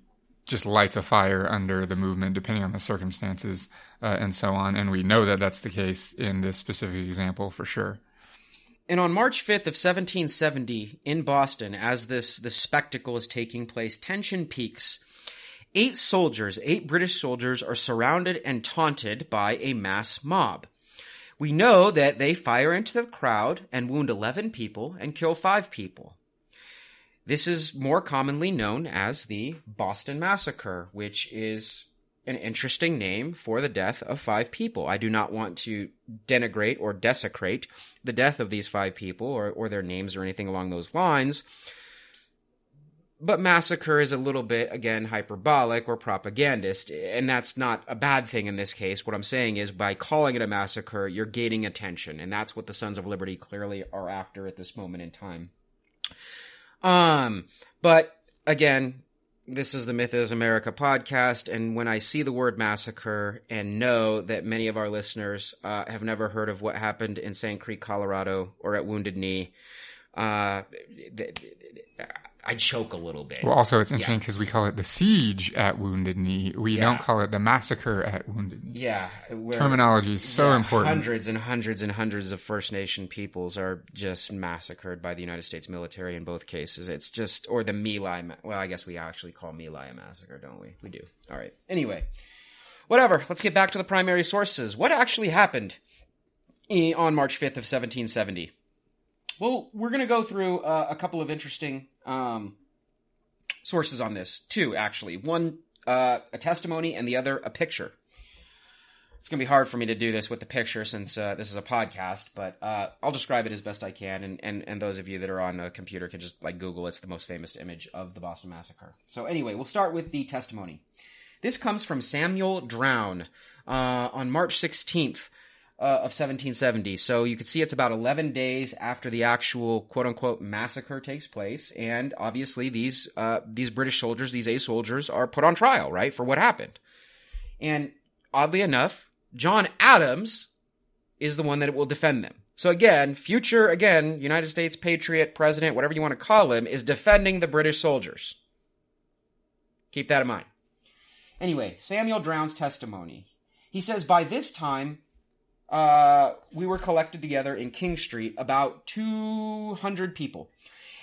just lights a fire under the movement, depending on the circumstances and so on. And we know that that's the case in this specific example for sure. And on March 5th of 1770 in Boston, as this spectacle is taking place, tension peaks. Eight British soldiers are surrounded and taunted by a mass mob. We know that they fire into the crowd and wound 11 people and kill 5 people. This is more commonly known as the Boston Massacre, which is an interesting name for the death of 5 people. I do not want to denigrate or desecrate the death of these 5 people or their names or anything along those lines. But massacre is a little bit, again, hyperbolic or propagandist, and that's not a bad thing in this case. What I'm saying is by calling it a massacre, you're gaining attention, and that's what the Sons of Liberty clearly are after at this moment in time. But, again, this is the Myth is America podcast, and when I see the word massacre and know that many of our listeners have never heard of what happened in Sand Creek, Colorado, or at Wounded Knee, I choke a little bit. Well, also, it's interesting because we call it the siege at Wounded Knee. We don't call it the massacre at Wounded Knee. Yeah. Terminology is so important. Hundreds and hundreds and hundreds of First Nation peoples are just massacred by the United States military in both cases. It's just, or the My Lai, well, I guess we actually call My Lai a massacre, don't we? We do. All right. Anyway, whatever. Let's get back to the primary sources. What actually happened on March 5th of 1770? Well, we're going to go through a couple of interesting sources on this, too, actually. One, a testimony, and the other, a picture. It's going to be hard for me to do this with the picture since this is a podcast, but I'll describe it as best I can, and those of you that are on a computer can just Google. It's the most famous image of the Boston Massacre. So anyway, we'll start with the testimony. This comes from Samuel Drown on March 16th. of 1770. So you can see it's about 11 days after the actual quote-unquote massacre takes place, and obviously these British soldiers, these A soldiers, are put on trial, right, for what happened. And oddly enough, John Adams is the one that will defend them. So again, future United States patriot, president, whatever you want to call him, is defending the British soldiers. Keep that in mind. Anyway, Samuel Drown's testimony. He says, by this time, we were collected together in King Street, about 200 people.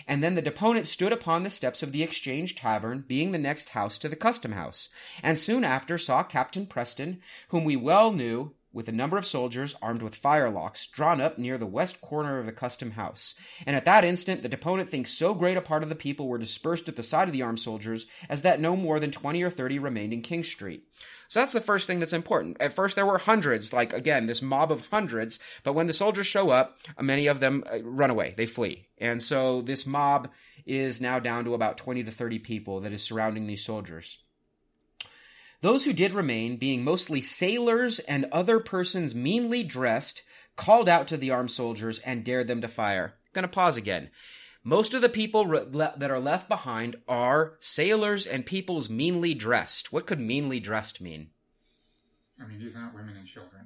And then the deponent stood upon the steps of the Exchange Tavern, being the next house to the Custom House, and soon after saw Captain Preston, whom we well knew, with a number of soldiers armed with firelocks, drawn up near the west corner of the Custom House. And at that instant, the deponent thinks so great a part of the people were dispersed at the side of the armed soldiers as that no more than 20 or 30 remained in King Street. So that's the first thing that's important. At first, there were hundreds, like, again, this mob of hundreds, but when the soldiers show up, many of them run away. They flee. And so this mob is now down to about 20 to 30 people that is surrounding these soldiers. Those who did remain, being mostly sailors and other persons meanly dressed, called out to the armed soldiers and dared them to fire. I'm going to pause again. Most of the people that are left behind are sailors and peoples meanly dressed. What could meanly dressed mean? I mean, these aren't women and children.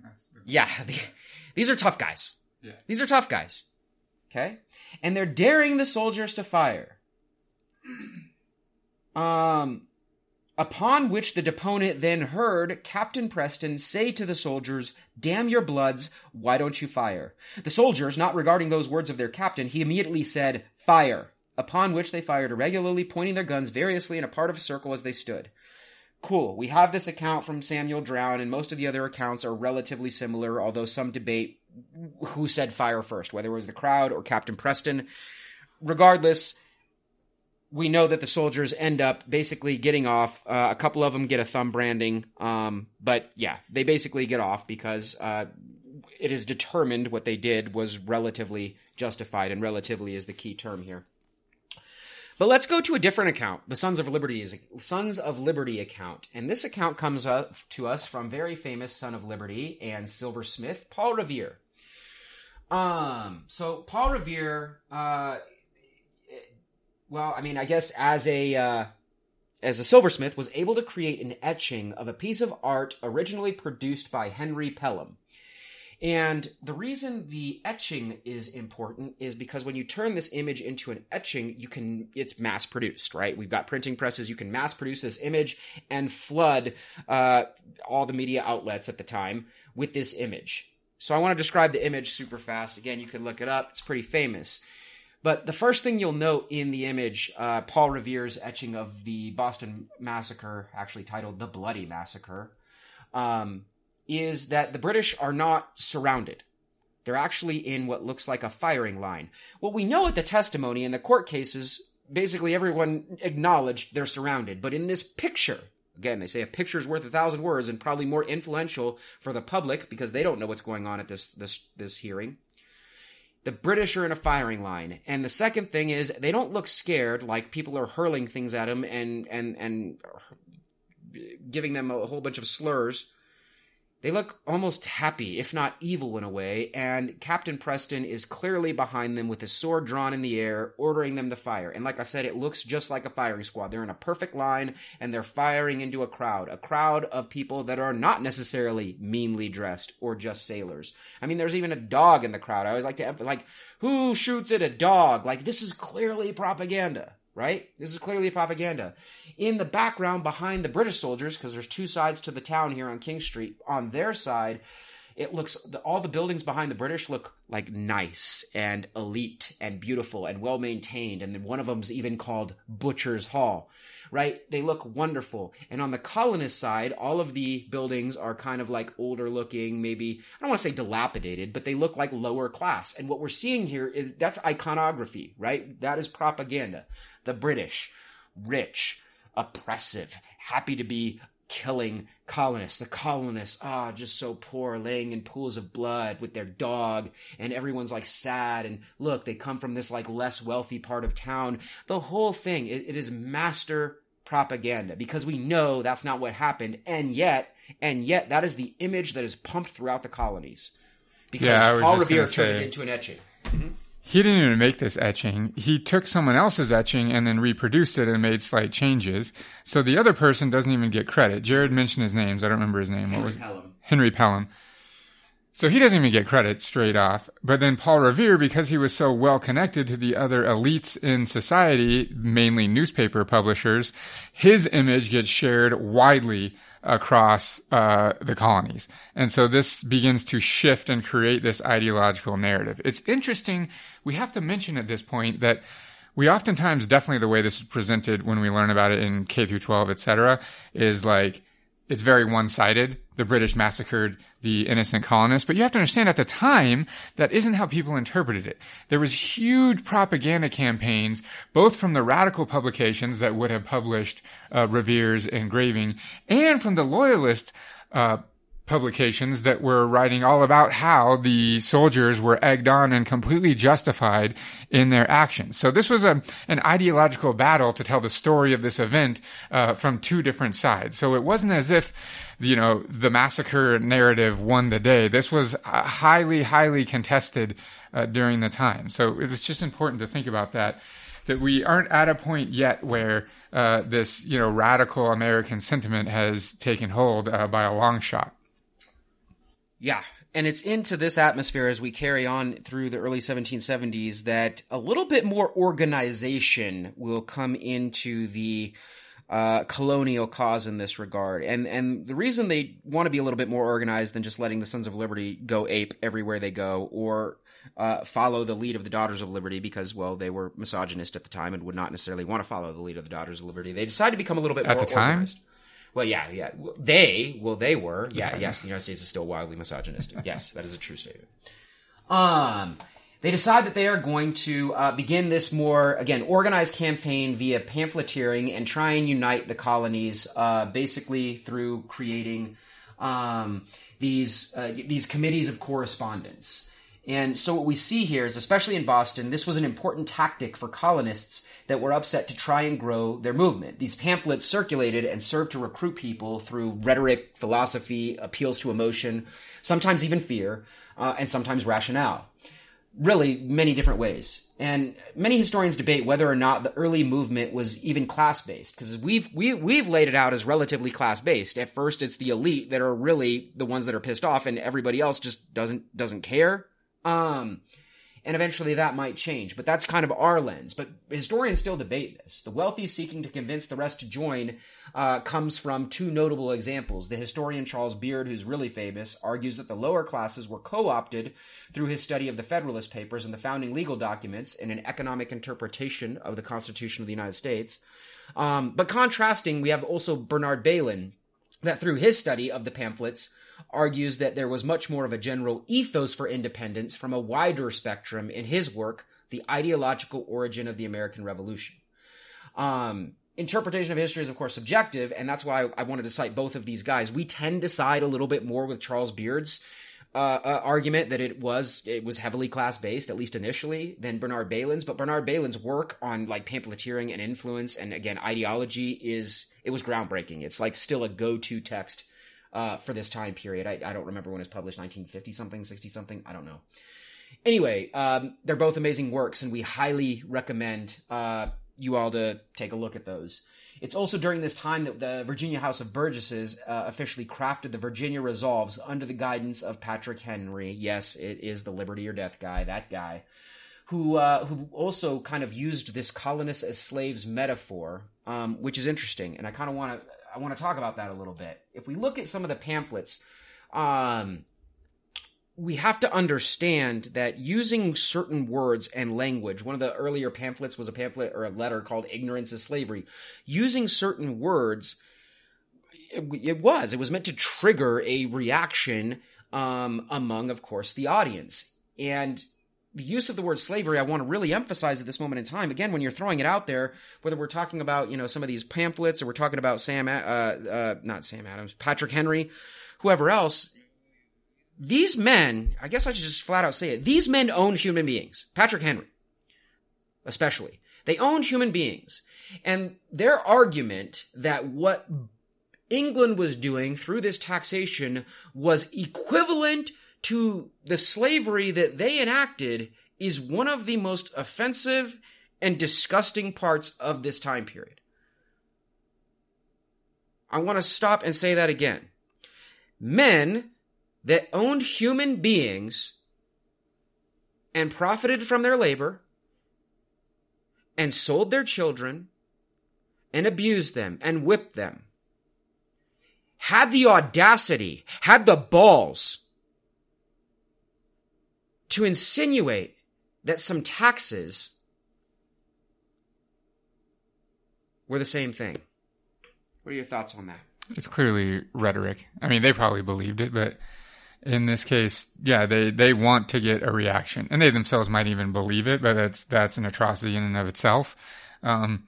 These are tough guys. Yeah. These are tough guys. Okay? And they're daring the soldiers to fire. Upon which the deponent then heard Captain Preston say to the soldiers, "Damn your bloods, why don't you fire?" The soldiers, not regarding those words of their captain, he immediately said, "Fire," upon which they fired irregularly, pointing their guns variously in a part of a circle as they stood. Cool. We have this account from Samuel Drown, and most of the other accounts are relatively similar, although some debate who said fire first, whether it was the crowd or Captain Preston. Regardless, we know that the soldiers end up basically getting off. A couple of them get a thumb branding. But yeah, they basically get off because it is determined what they did was relatively justified, and relatively is the key term here. But let's go to a different account. The Sons of Liberty account. And this account comes up to us from very famous Son of Liberty and silversmith Paul Revere. So Paul Revere, as a silversmith, was able to create an etching of a piece of art originally produced by Henry Pelham. And the reason the etching is important is because when you turn this image into an etching, it's mass produced, right? We've got printing presses. You can mass produce this image and flood all the media outlets at the time with this image. So I want to describe the image super fast. Again, you can look it up. It's pretty famous. But the first thing you'll note in the image, Paul Revere's etching of the Boston Massacre, actually titled The Bloody Massacre, is that the British are not surrounded. They're actually in what looks like a firing line. Well, we know at the testimony and the court cases, basically everyone acknowledged they're surrounded. But in this picture, again, they say a picture's worth 1,000 words, and probably more influential for the public because they don't know what's going on at this hearing. The British are in a firing line. And the second thing is they don't look scared, like people are hurling things at them and giving them a whole bunch of slurs. They look almost happy, if not evil in a way. And Captain Preston is clearly behind them with his sword drawn in the air, ordering them to fire. And like I said, it looks just like a firing squad. They're in a perfect line and they're firing into a crowd of people that are not necessarily meanly dressed or just sailors. I mean, there's even a dog in the crowd. I always like to emphasize, who shoots at a dog? This is clearly propaganda. Right? This is clearly propaganda. In the background behind the British soldiers, because there's two sides to the town here on King Street, on their side, it looks, all the buildings behind the British look nice and elite and beautiful and well-maintained. And then one of them's even called Butcher's Hall, right? They look wonderful. And on the colonist side, all of the buildings are kind of older looking, maybe, I don't want to say dilapidated, but they look like lower class. And what we're seeing here is that's iconography, right? That is propaganda. The British, rich, oppressive, happy to be killing colonists. The colonists, just so poor, laying in pools of blood with their dog, and everyone's sad, and look, they come from this less wealthy part of town. The whole thing, it is master propaganda, because we know that's not what happened, and yet that is the image that is pumped throughout the colonies. because Paul Revere turned it into an etching. Mm-hmm. He didn't even make this etching. He took someone else's etching and then reproduced it and made slight changes. So the other person doesn't even get credit. Jared mentioned his names. I don't remember his name. Henry Pelham. Henry Pelham. So he doesn't even get credit straight off. But then Paul Revere, because he was so well connected to the other elites in society, mainly newspaper publishers, his image gets shared widely across the colonies. And so this begins to shift and create this ideological narrative. It's interesting, we have to mention at this point that we oftentimes, definitely the way this is presented when we learn about it in K through 12, etc., is like, it's very one-sided. The British massacred the innocent colonists. But you have to understand at the time, that isn't how people interpreted it. There was huge propaganda campaigns, both from the radical publications that would have published Revere's engraving, and from the loyalist publications that were writing all about how the soldiers were egged on and completely justified in their actions. So this was an ideological battle to tell the story of this event from two different sides. So it wasn't as if, you know, the massacre narrative won the day. This was highly, highly contested during the time. So it's just important to think about that we aren't at a point yet where this, you know, radical American sentiment has taken hold by a long shot. Yeah, and it's into this atmosphere as we carry on through the early 1770s that a little bit more organization will come into the colonial cause in this regard. And the reason they want to be a little bit more organized than just letting the Sons of Liberty go ape everywhere they go, or follow the lead of the Daughters of Liberty, because, well, they were misogynist at the time and would not necessarily want to follow the lead of the Daughters of Liberty. They decided to become a little bit more organized. Well, yeah. They were. Yeah, yes, the United States is still wildly misogynistic. Yes, that is a true statement. They decide that they are going to begin this more, again, organized campaign via pamphleteering and try and unite the colonies basically through creating these committees of correspondence. And so what we see here is, especially in Boston, this was an important tactic for colonists that were upset to try and grow their movement. These pamphlets circulated and served to recruit people through rhetoric, philosophy, appeals to emotion, sometimes even fear, and sometimes rationale. Really, many different ways. And many historians debate whether or not the early movement was even class-based, because we've laid it out as relatively class-based. At first, it's the elite that are really the ones that are pissed off, and everybody else just doesn't care. And eventually that might change, but that's kind of our lens. But historians still debate this. The wealthy seeking to convince the rest to join comes from two notable examples. The historian Charles Beard, who's really famous, argues that the lower classes were co-opted through his study of the Federalist Papers and the founding legal documents in an economic interpretation of the Constitution of the United States. But contrasting, we have also Bernard Balin, that through his study of the pamphlets argues that there was much more of a general ethos for independence from a wider spectrum in his work, The Ideological Origin of the American Revolution. Interpretation of history is, of course, subjective, and that's why I wanted to cite both of these guys. We tend to side a little bit more with Charles Beard's argument that it was heavily class-based, at least initially, than Bernard Balin's. But Bernard Balin's work on, like, pamphleteering and influence and, again, ideology was groundbreaking. It's, like, still a go-to text for this time period. I don't remember when it was published, 1950-something, 60-something, I don't know. Anyway, they're both amazing works, and we highly recommend you all to take a look at those. It's also during this time that the Virginia House of Burgesses officially crafted the Virginia Resolves under the guidance of Patrick Henry. Yes, it is the Liberty or Death guy, that guy, who also kind of used this colonists as slaves metaphor, which is interesting, and I want to talk about that a little bit. If we look at some of the pamphlets, we have to understand that using certain words and language, one of the earlier pamphlets was a pamphlet or a letter called Ignorance is Slavery. Using certain words, it was meant to trigger a reaction among, of course, the audience. And the use of the word slavery, I want to really emphasize at this moment in time. Again, when you're throwing it out there, whether we're talking about, you know, some of these pamphlets, or we're talking about Patrick Henry, whoever else, these men, I guess I should just flat out say it, these men own human beings. Patrick Henry, especially. They own human beings. And their argument that what England was doing through this taxation was equivalent to the slavery that they enacted is one of the most offensive and disgusting parts of this time period. I want to stop and say that again. Men that owned human beings and profited from their labor and sold their children and abused them and whipped them had the audacity, had the balls to insinuate that some taxes were the same thing. What are your thoughts on that? It's clearly rhetoric. I mean, they probably believed it, but in this case, yeah, they want to get a reaction. And they themselves might even believe it, but that's an atrocity in and of itself. I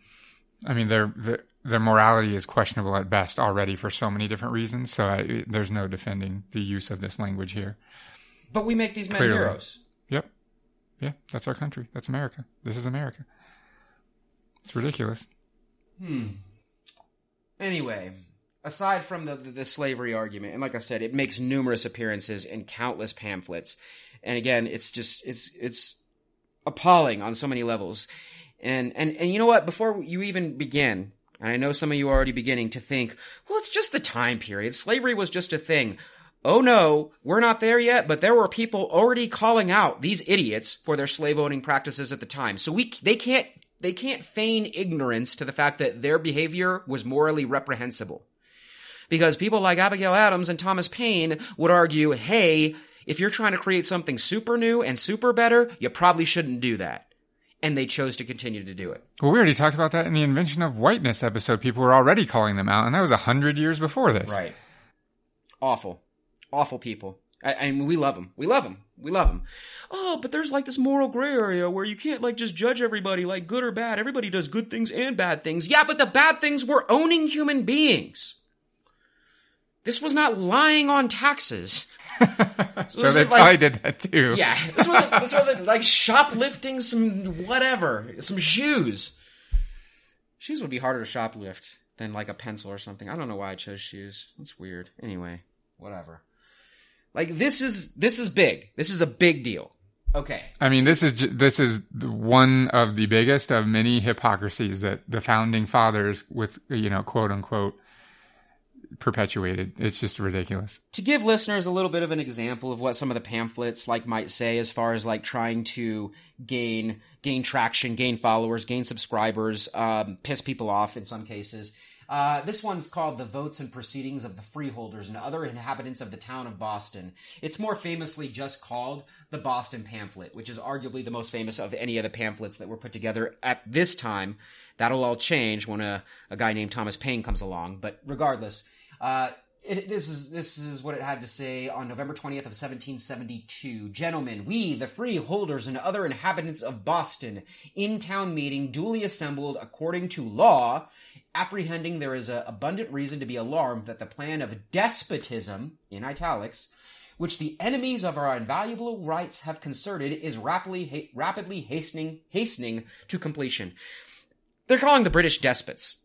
mean, their morality is questionable at best already for so many different reasons, so there's no defending the use of this language here. But we make these men clearly heroes. Yep. Yeah, that's our country. That's America. This is America. It's ridiculous. Anyway, aside from the slavery argument, and like I said, it makes numerous appearances in countless pamphlets. And again, it's just it's appalling on so many levels. And you know what? Before you even begin, and I know some of you are already beginning to think, well, it's just the time period. Slavery was just a thing. Oh no, we're not there yet, but there were people already calling out these idiots for their slave-owning practices at the time. So they can't feign ignorance to the fact that their behavior was morally reprehensible. Because people like Abigail Adams and Thomas Paine would argue, hey, if you're trying to create something super new and super better, you probably shouldn't do that. And they chose to continue to do it. Well, we already talked about that in the Invention of Whiteness episode. People were already calling them out, and that was 100 years before this. Right. Awful. Awful people. I mean, we love them. Oh, but there's like this moral gray area where you can't like just judge everybody like good or bad. Everybody does good things and bad things. Yeah, but the bad things were owning human beings. This was not lying on taxes. So they probably did that too. Yeah, this wasn't like shoplifting some whatever, some shoes. Shoes would be harder to shoplift than like a pencil or something. I don't know why I chose shoes. That's weird. Anyway, whatever. Like this is big. This is a big deal. Okay. I mean, this is one of the biggest of many hypocrisies that the founding fathers, with quote unquote, perpetuated. It's just ridiculous. To give listeners a little bit of an example of what some of the pamphlets might say, as far as trying to gain traction, gain followers, gain subscribers, piss people off in some cases. This one's called The Votes and Proceedings of the Freeholders and Other Inhabitants of the Town of Boston. It's more famously just called the Boston Pamphlet, which is arguably the most famous of any of the pamphlets that were put together at this time. That'll all change when a guy named Thomas Paine comes along, but regardless, this is what it had to say on November 20th of 1772. Gentlemen, we, the freeholders and other inhabitants of Boston, in town meeting, duly assembled according to law, apprehending there is a abundant reason to be alarmed that the plan of despotism, in italics, which the enemies of our invaluable rights have concerted, is rapidly hastening to completion. They're calling the British despots.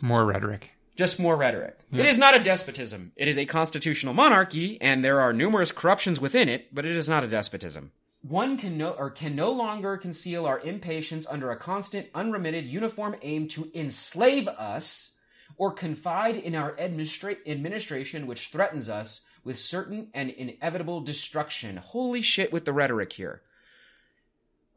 More rhetoric. Just more rhetoric. Yeah. It is not a despotism. It is a constitutional monarchy, and there are numerous corruptions within it, but it is not a despotism. One can no longer conceal our impatience under a constant, unremitted, uniform aim to enslave us or confide in our administration, which threatens us with certain and inevitable destruction. Holy shit with the rhetoric here.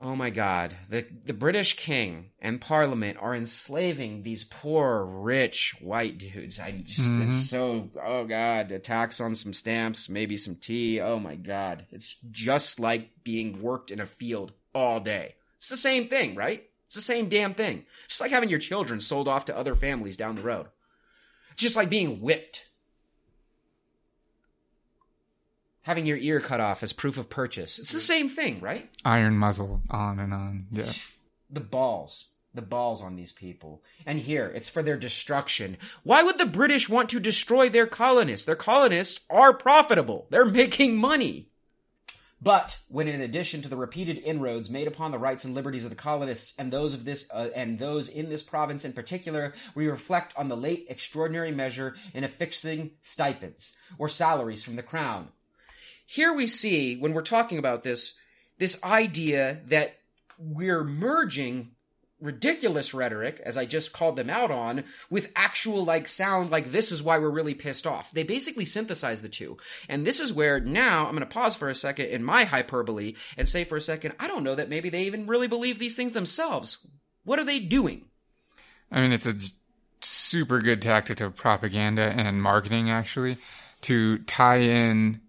Oh my God, the British king and parliament are enslaving these poor, rich, white dudes. It's so, oh God, a tax on some stamps, maybe some tea. Oh my God. It's just like being worked in a field all day. It's the same thing, right? It's the same damn thing. Just like having your children sold off to other families down the road. It's just like being whipped. Having your ear cut off as proof of purchase. It's the same thing, right? Iron muzzle, on and on. Yeah. The balls on these people. And here, it's for their destruction. Why would the British want to destroy their colonists? Their colonists are profitable. They're making money. But when, in addition to the repeated inroads made upon the rights and liberties of the colonists and those in this province in particular, we reflect on the late extraordinary measure in affixing stipends or salaries from the crown, here we see, when we're talking about this, this idea that we're merging ridiculous rhetoric, as I just called them out on, with actual, like, sound, like, this is why we're really pissed off. They basically synthesize the two. And this is where now I'm going to pause for a second in my hyperbole and say for a second, I don't know that maybe they even really believe these things themselves. What are they doing? I mean, it's a super good tactic of propaganda and marketing, actually, to tie in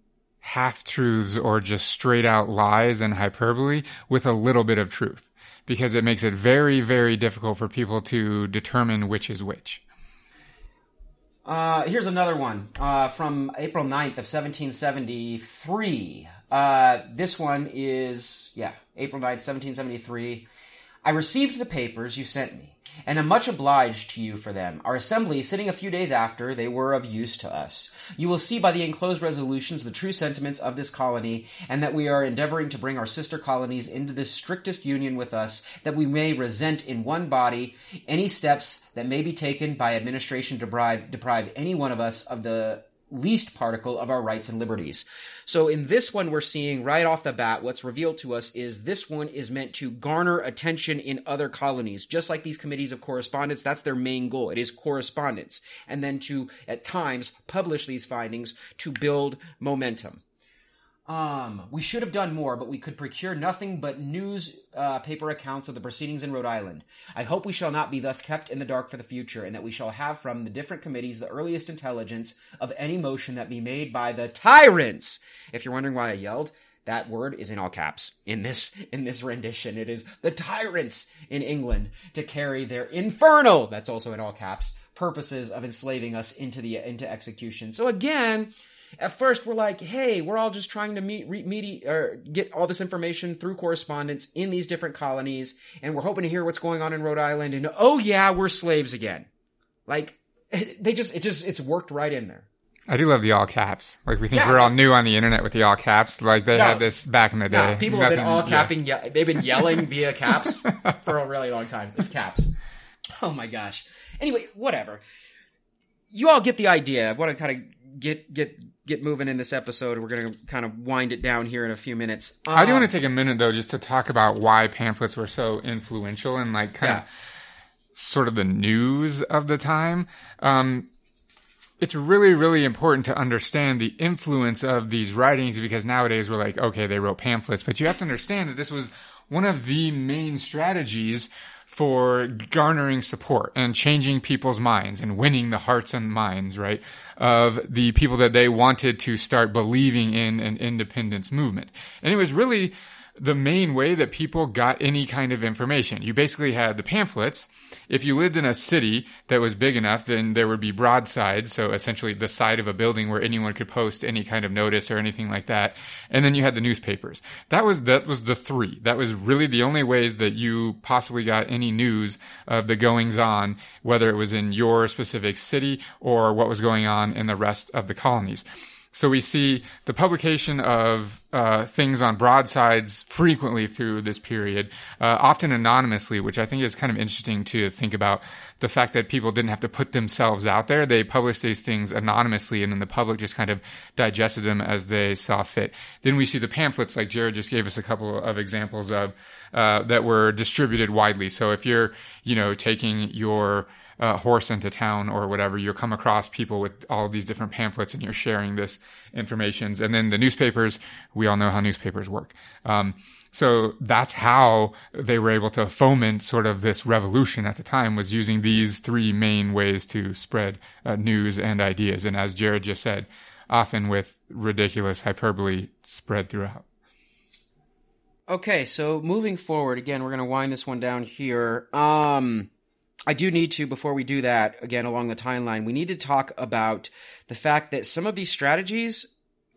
half-truths or just straight-out lies and hyperbole with a little bit of truth, because it makes it very, very difficult for people to determine which is which. Here's another one from April 9th of 1773. This one is, April 9th, 1773. I received the papers you sent me, and am much obliged to you for them. Our assembly, sitting a few days after, they were of use to us. You will see by the enclosed resolutions the true sentiments of this colony, and that we are endeavoring to bring our sister colonies into the strictest union with us, that we may resent in one body any steps that may be taken by administration to deprive any one of us of the least particle of our rights and liberties. So in this one, we're seeing right off the bat, what's revealed to us is this one is meant to garner attention in other colonies, just like these committees of correspondence. That's their main goal. It is correspondence. And then to, at times, publish these findings to build momentum. We should have done more, but we could procure nothing but newspaper accounts of the proceedings in Rhode Island. I hope we shall not be thus kept in the dark for the future, and that we shall have from the different committees the earliest intelligence of any motion that be made by the tyrants. If you're wondering why I yelled, that word is in all caps in this rendition. It is the tyrants in England to carry their infernal, that's also in all caps, purposes of enslaving us into execution. So again, at first, we're like, hey, we're all just trying to get all this information through correspondence in these different colonies, and we're hoping to hear what's going on in Rhode Island, and oh yeah, we're slaves again. Like, it's worked right in there. I do love the all caps. Like, we think we're all new on the internet with the all caps. Like, they had this back in the day. Yeah, people have been all capping. Yeah. They've been yelling via caps for a really long time. It's caps. Oh my gosh. Anyway, whatever. You all get the idea. I want to kind of get moving in this episode. We're going to kind of wind it down here in a few minutes. I do want to take a minute, though, just to talk about why pamphlets were so influential and, like, kind of sort of the news of the time. It's really, really important to understand the influence of these writings, because nowadays we're like, okay, they wrote pamphlets. But you have to understand that this was one of the main strategies for garnering support and changing people's minds and winning the hearts and minds, right, of the people that they wanted to start believing in an independence movement. And it was really the main way that people got any kind of information. You basically had the pamphlets. If you lived in a city that was big enough, then there would be broadsides, so essentially the side of a building where anyone could post any kind of notice or anything like that. And then you had the newspapers. That was the three. That was really the only ways that you possibly got any news of the goings-on, whether it was in your specific city or what was going on in the rest of the colonies. So we see the publication of things on broadsides frequently through this period, often anonymously, which I think is kind of interesting to think about, the fact that people didn't have to put themselves out there. They published these things anonymously, and then the public just kind of digested them as they saw fit. Then we see the pamphlets, like Jared just gave us a couple of examples of, that were distributed widely. So if you're, taking your horse into town or whatever, you'll come across people with all these different pamphlets, and you're sharing this information. And then the newspapers, we all know how newspapers work. So that's how they were able to foment sort of this revolution at the time, was using these three main ways to spread news and ideas. And as Jared just said, often with ridiculous hyperbole spread throughout. Okay, so moving forward, again, we're going to wind this one down here. I do need to, before we do that, again, along the timeline, we need to talk about the fact that some of these strategies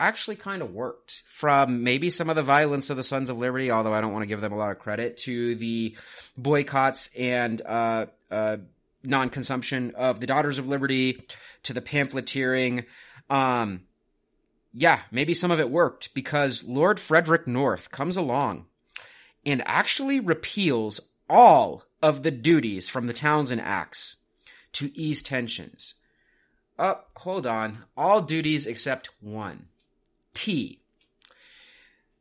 actually kind of worked, from maybe some of the violence of the Sons of Liberty, although I don't want to give them a lot of credit, to the boycotts and non-consumption of the Daughters of Liberty, to the pamphleteering. Maybe some of it worked, because Lord Frederick North comes along and actually repeals all of the duties from the Townshend Acts to ease tensions. Hold on. All duties except one. Tea.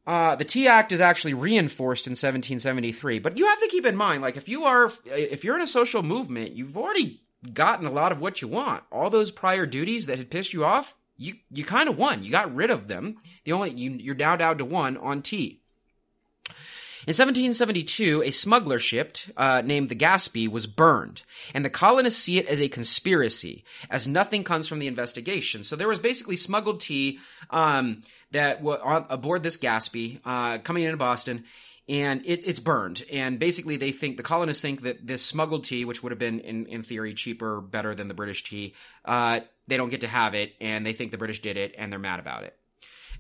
The Tea Act is actually reinforced in 1773, but you have to keep in mind, like, if you're in a social movement, you've already gotten a lot of what you want. All those prior duties that had pissed you off, you kind of won. You got rid of them. You're now down to one on tea. In 1772, a smuggler ship named the Gaspee was burned, and the colonists see it as a conspiracy, as nothing comes from the investigation. So there was basically smuggled tea that was aboard this Gaspee coming into Boston, and it's burned. And basically the colonists think that this smuggled tea, which would have been, in theory, cheaper, better than the British tea, they don't get to have it, and they think the British did it, and they're mad about it.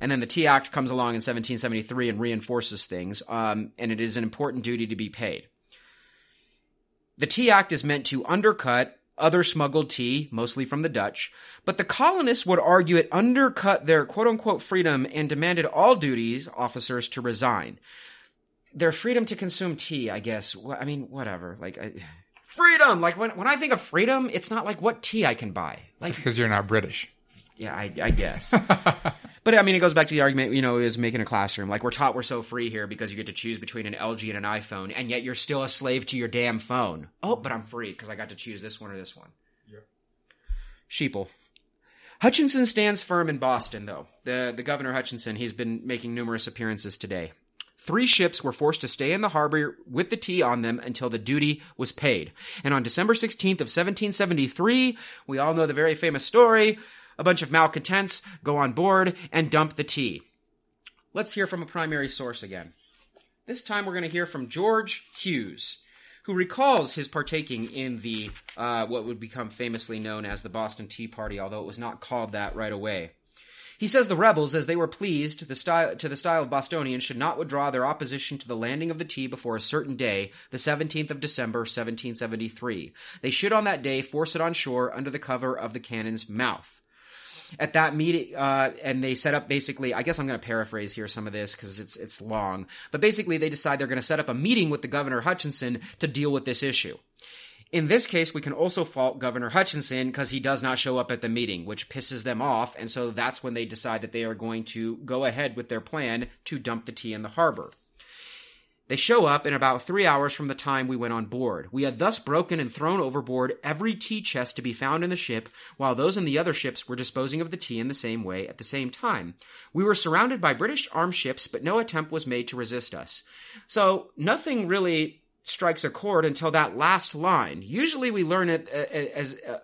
And then the Tea Act comes along in 1773 and reinforces things, and it is an important duty to be paid. The Tea Act is meant to undercut other smuggled tea, mostly from the Dutch, but the colonists would argue it undercut their quote-unquote freedom and demanded all duties officers to resign. Their freedom to consume tea, I guess. I mean, whatever. Like, freedom! Like, when I think of freedom, it's not like what tea I can buy. Like, because you're not British. Yeah, I guess. But, I mean, it goes back to the argument, is making a classroom. Like, we're taught we're so free here because you get to choose between an LG and an iPhone, and yet you're still a slave to your damn phone. Oh, but I'm free because I got to choose this one or this one. Yep. Sheeple. Hutchinson stands firm in Boston, though. The Governor Hutchinson, he's been making numerous appearances today. 3 ships were forced to stay in the harbor with the tea on them until the duty was paid. And on December 16th of 1773, we all know the very famous story, a bunch of malcontents go on board and dump the tea. Let's hear from a primary source again. This time we're going to hear from George Hewes, who recalls his partaking in the what would become famously known as the Boston Tea Party, although it was not called that right away. He says the rebels, as they were pleased to the style of Bostonians, should not withdraw their opposition to the landing of the tea before a certain day, the 17th of December, 1773. They should on that day force it on shore under the cover of the cannon's mouth. At that meeting, and they set up basically, I guess I'm going to paraphrase here some of this because it's long, but basically they decide they're going to set up a meeting with the Governor Hutchinson to deal with this issue. In this case, we can also fault Governor Hutchinson because he does not show up at the meeting, which pisses them off, and so that's when they decide that they are going to go ahead with their plan to dump the tea in the harbor. They show up in about 3 hours from the time we went on board. We had thus broken and thrown overboard every tea chest to be found in the ship, while those in the other ships were disposing of the tea in the same way at the same time. We were surrounded by British armed ships, but no attempt was made to resist us. So nothing really strikes a chord until that last line. Usually we learn it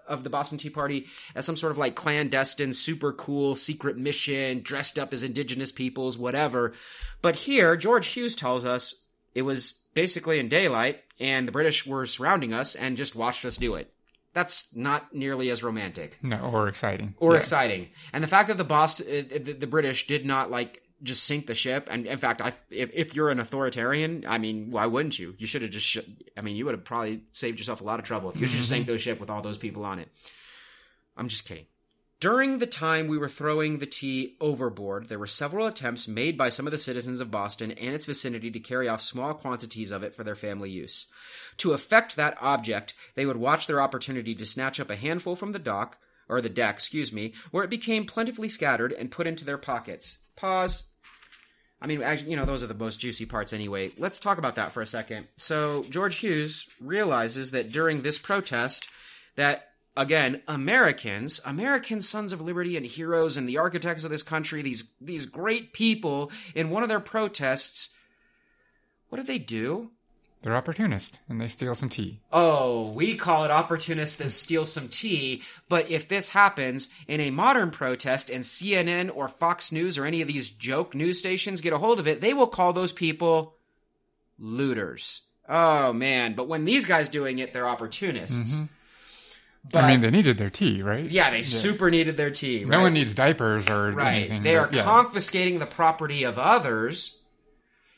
of the Boston Tea Party as some sort of like clandestine, super cool, secret mission, dressed up as indigenous peoples, whatever. But here, George Hewes tells us, it was basically in daylight, and the British were surrounding us and just watched us do it. That's not nearly as romantic. No, or exciting. Exciting. And the fact that the British did not, like, just sink the ship, and in fact, if you're an authoritarian, I mean, why wouldn't you? You should have just, you would have probably saved yourself a lot of trouble if you just sank the ship with all those people on it. I'm just kidding. During the time we were throwing the tea overboard, there were several attempts made by some of the citizens of Boston and its vicinity to carry off small quantities of it for their family use. To effect that object, they would watch their opportunity to snatch up a handful from the deck, where it became plentifully scattered and put into their pockets. Pause. I mean, actually, those are the most juicy parts anyway. Let's talk about that for a second. So George Hewes realizes that during this protest that, again, Americans, Sons of Liberty and heroes and the architects of this country, these great people, in one of their protests, what do? They're opportunists, and they steal some tea. Oh, we call it opportunists that steal some tea, but if this happens in a modern protest and CNN or Fox News or any of these joke news stations get a hold of it, they will call those people looters. Oh, man, but when these guys doing it, they're opportunists. Mm-hmm. But, I mean, they needed their tea, right? Yeah, they super needed their tea. Right? No one needs diapers or anything. They are confiscating the property of others,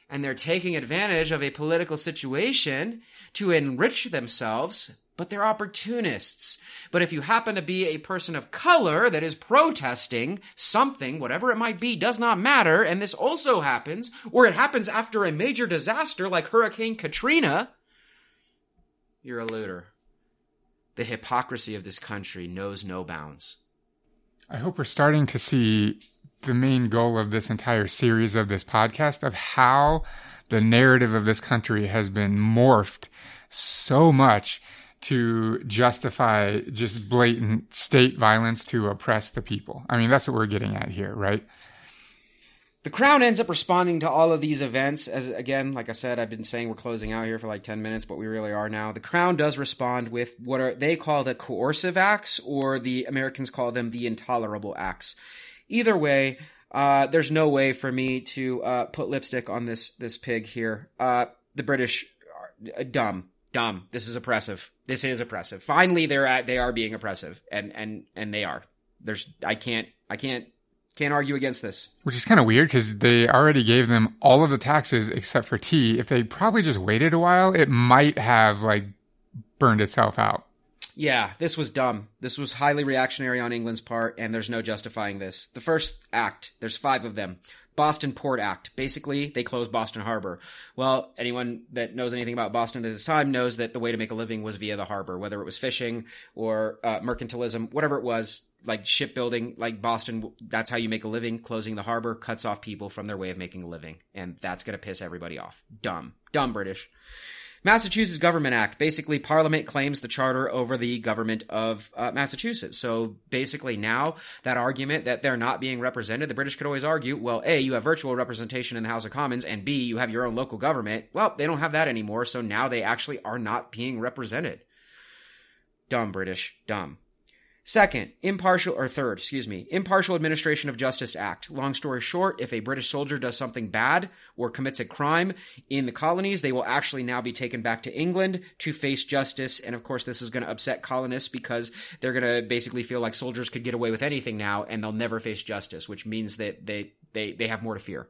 and they're taking advantage of a political situation to enrich themselves, but they're opportunists. But if you happen to be a person of color that is protesting something, whatever it might be, does not matter, and this also happens, or it happens after a major disaster like Hurricane Katrina, you're a looter. The hypocrisy of this country knows no bounds. I hope we're starting to see the main goal of this entire series of this podcast, of how the narrative of this country has been morphed so much to justify just blatant state violence to oppress the people. I mean, that's what we're getting at here, right? The Crown ends up responding to all of these events as, again, like I said, I've been saying we're closing out here for like 10 minutes, but we really are now. The Crown does respond with they call the coercive acts, or the Americans call them the intolerable acts. Either way, there's no way for me to put lipstick on this pig here. The British are dumb. This is oppressive. Finally, they are being oppressive, and they are. Can't argue against this. Which is kind of weird because they already gave them all of the taxes except for tea. If they probably just waited a while, it might have burned itself out. Yeah, this was dumb. This was highly reactionary on England's part, and there's no justifying this. The first act, there's 5 of them. Boston Port Act. Basically, they closed Boston Harbor. Well, anyone that knows anything about Boston at this time knows that the way to make a living was via the harbor, whether it was fishing or mercantilism, whatever it was. Like shipbuilding, like Boston, that's how you make a living. Closing the harbor cuts off people from their way of making a living. And that's going to piss everybody off. Dumb British. Massachusetts Government Act. Basically, Parliament claims the charter over the government of Massachusetts. So basically now, that argument that they're not being represented, the British could always argue, well, A, you have virtual representation in the House of Commons, and B, you have your own local government. Well, they don't have that anymore, so now they actually are not being represented. Dumb British. Dumb. Second, Impartial Administration of Justice Act. Long story short, if a British soldier does something bad or commits a crime in the colonies, they will actually now be taken back to England to face justice. And of course, this is going to upset colonists because they're going to basically feel like soldiers could get away with anything now and they'll never face justice, which means that they have more to fear.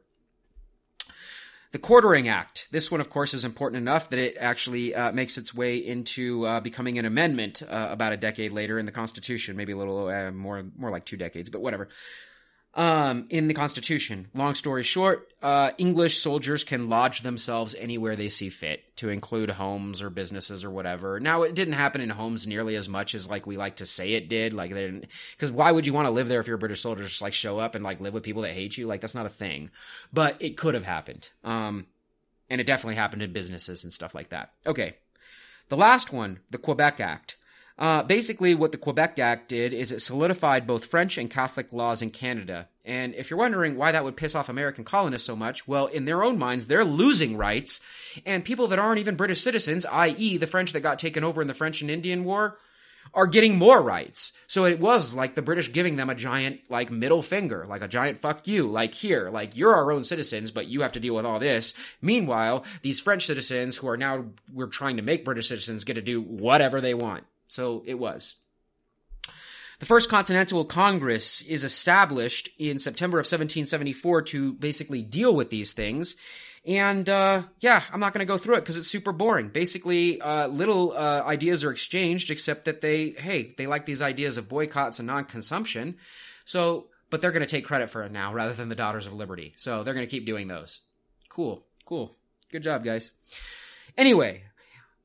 The Quartering Act. This one, of course, is important enough that it actually makes its way into becoming an amendment about a decade later in the Constitution. Maybe a little more like 2 decades, but whatever. In the Constitution. Long story short, English soldiers can lodge themselves anywhere they see fit, to include homes or businesses or whatever. Now, it didn't happen in homes nearly as much as we like to say it did. Because why would you want to live there if you're a British soldier? Just show up and live with people that hate you? That's not a thing. But it could have happened. And it definitely happened in businesses and stuff like that. Okay. The last one, the Quebec Act. Basically, what the Quebec Act did is it solidified both French and Catholic laws in Canada. And if you're wondering why that would piss off American colonists so much, well, in their own minds, they're losing rights. And people that aren't even British citizens, i.e. the French that got taken over in the French and Indian War, are getting more rights. So it was like the British giving them a giant, middle finger, a giant fuck you, here, you're our own citizens, but you have to deal with all this. Meanwhile, these French citizens who are now, we're trying to make British citizens, get to do whatever they want. So it was. The First Continental Congress is established in September of 1774 to basically deal with these things. And, I'm not going to go through it because it's super boring. Basically, little ideas are exchanged except that they like these ideas of boycotts and non-consumption. So, but they're going to take credit for it now rather than the Daughters of Liberty. So they're going to keep doing those. Cool. Good job, guys. Anyway.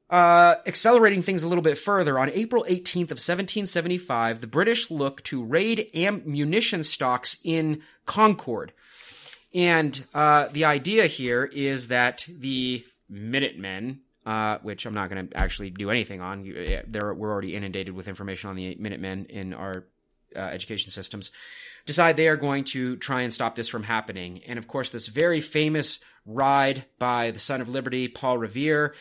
Accelerating things a little bit further, on April 18th of 1775, the British look to raid ammunition stocks in Concord. And the idea here is that the Minutemen, which I'm not going to actually do anything on, we're already inundated with information on the Minutemen in our education systems, decide they are going to try and stop this from happening. And of course, this very famous ride by the Son of Liberty, Paul Revere,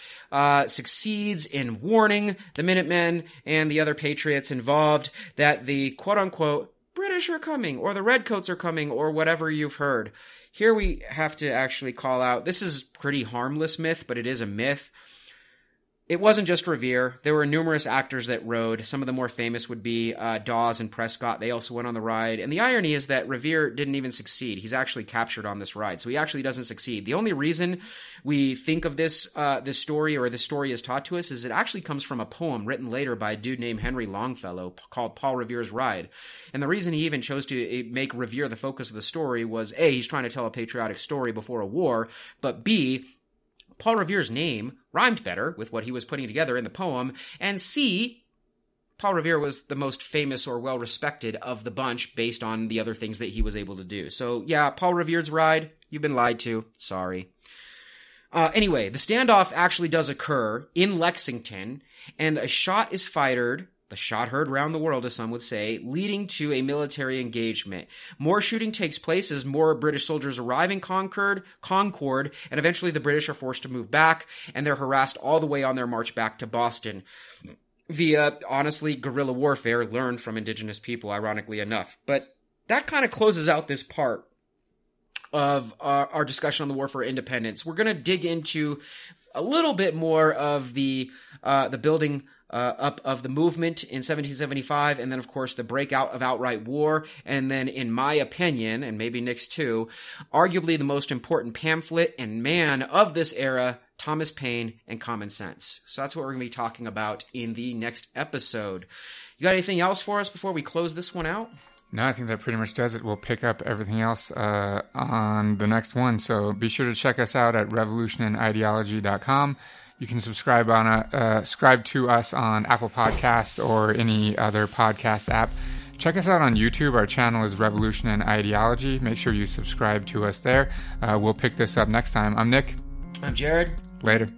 succeeds in warning the Minutemen and the other patriots involved that the quote-unquote British are coming, or the Redcoats are coming, or whatever you've heard. Here we have to actually call out, this is pretty harmless myth, but it is a myth. It wasn't just Revere. There were numerous actors that rode. Some of the more famous would be Dawes and Prescott. They also went on the ride. And the irony is that Revere didn't even succeed. He's actually captured on this ride, so he actually doesn't succeed. The only reason we think of this story is taught to us is it actually comes from a poem written later by a dude named Henry Longfellow called Paul Revere's Ride. And the reason he even chose to make Revere the focus of the story was, A, he's trying to tell a patriotic story before a war, but B, Paul Revere's name rhymed better with what he was putting together in the poem, and C, Paul Revere was the most famous or well-respected of the bunch based on the other things that he was able to do. So, yeah, Paul Revere's ride, you've been lied to. Sorry. Anyway, the standoff actually does occur in Lexington, and a shot is fired, the shot heard round the world, as some would say, leading to a military engagement. More shooting takes place as more British soldiers arrive in Concord, and eventually the British are forced to move back, and they're harassed all the way on their march back to Boston. Via, honestly, guerrilla warfare learned from indigenous people, ironically enough. But that kind of closes out this part of our discussion on the War for Independence. We're going to dig into a little bit more of the building up of the movement in 1775, and then, of course, the breakout of outright war, and then, in my opinion, and maybe Nick's too, arguably the most important pamphlet and man of this era, Thomas Paine and Common Sense. So that's what we're going to be talking about in the next episode. You got anything else for us before we close this one out? No, I think that pretty much does it. We'll pick up everything else on the next one. So be sure to check us out at revolutionandideology.com. You can subscribe on subscribe to us on Apple Podcasts or any other podcast app. Check us out on YouTube. Our channel is Revolution and Ideology. Make sure you subscribe to us there. We'll pick this up next time. I'm Nick. I'm Jared. Later.